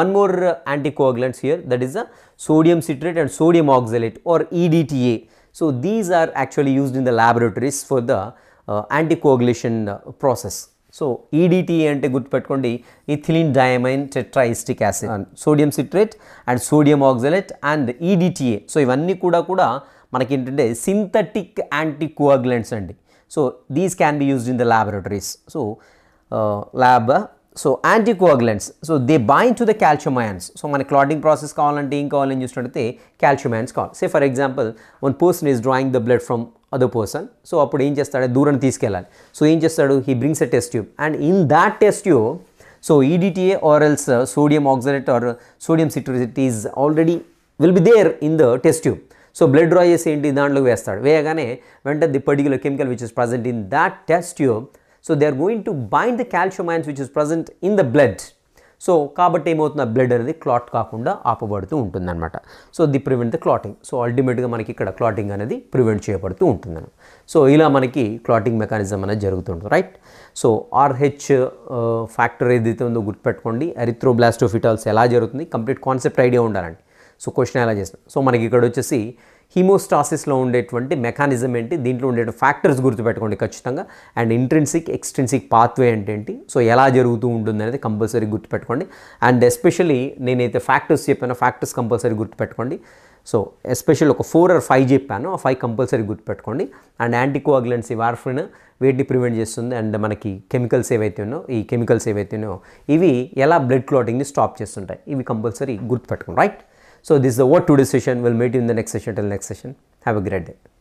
one more anticoagulants here, that is the sodium citrate and sodium oxalate or EDTA. So these are actually used in the laboratories for the anticoagulation process. So, EDTA ante gurtupettukondi, ethylene diamine tetraistic acid, sodium citrate and sodium oxalate and EDTA. So, ivanni kuda manaki entante synthetic anticoagulants andi. So, these can be used in the laboratories. So, so anticoagulants, so they bind to the calcium ions. So, mana clotting process kavalante em kavalani chustante calcium ions kaval. Say for example, one person is drawing the blood from other person. So, appudu em chestadu dooram teeskelali. So, em chestadu, he brings a test tube and in that test tube, so EDTA or else sodium oxalate or sodium citrate is already will be there in the test tube. So, blood draw chesi enti daanlo vestadu. Veyagane venta the particular chemical which is present in that test tube, so they are going to bind the calcium ions which is present in the blood. So, kabatti emotna blood anedi clot kaakunda aapabadutu untundi anamata. So, they prevent the clotting. So, ultimately manaki ikkada clotting anedi prevent cheyabadutu untundi. So, ila manaki clotting mechanism anedi jarugutundi, right? So, RH factor edaithe undo gurtupettukondi, erythroblastosis fetalis ela jarugutundi complete concept idea undalandi. So, question ela chestam. So, manaki ikkada vachesi hemostasis lo undetvanti mechanism enti, deentlo unde factors gurtupettukondi kachithanga, and intrinsic extrinsic pathway enti, so ela jarugutu untundi anedi compulsory gurtupettukondi, and especially nenaithe factors cheppana, factors compulsory gurtupettukondi. So especially oka 4 or 5 cheppanu, a 5 compulsory gurtupettukondi, and anticoagulants warfarin vetti prevent chestundi, and manaki chemicals evaiteno, ee chemicals evaiteno ivi ela blood clotting ni stop chestuntayi, ivi compulsory gurtupettukondi, right? So, this is what today's session. We'll meet you in the next session. Till next session, have a great day.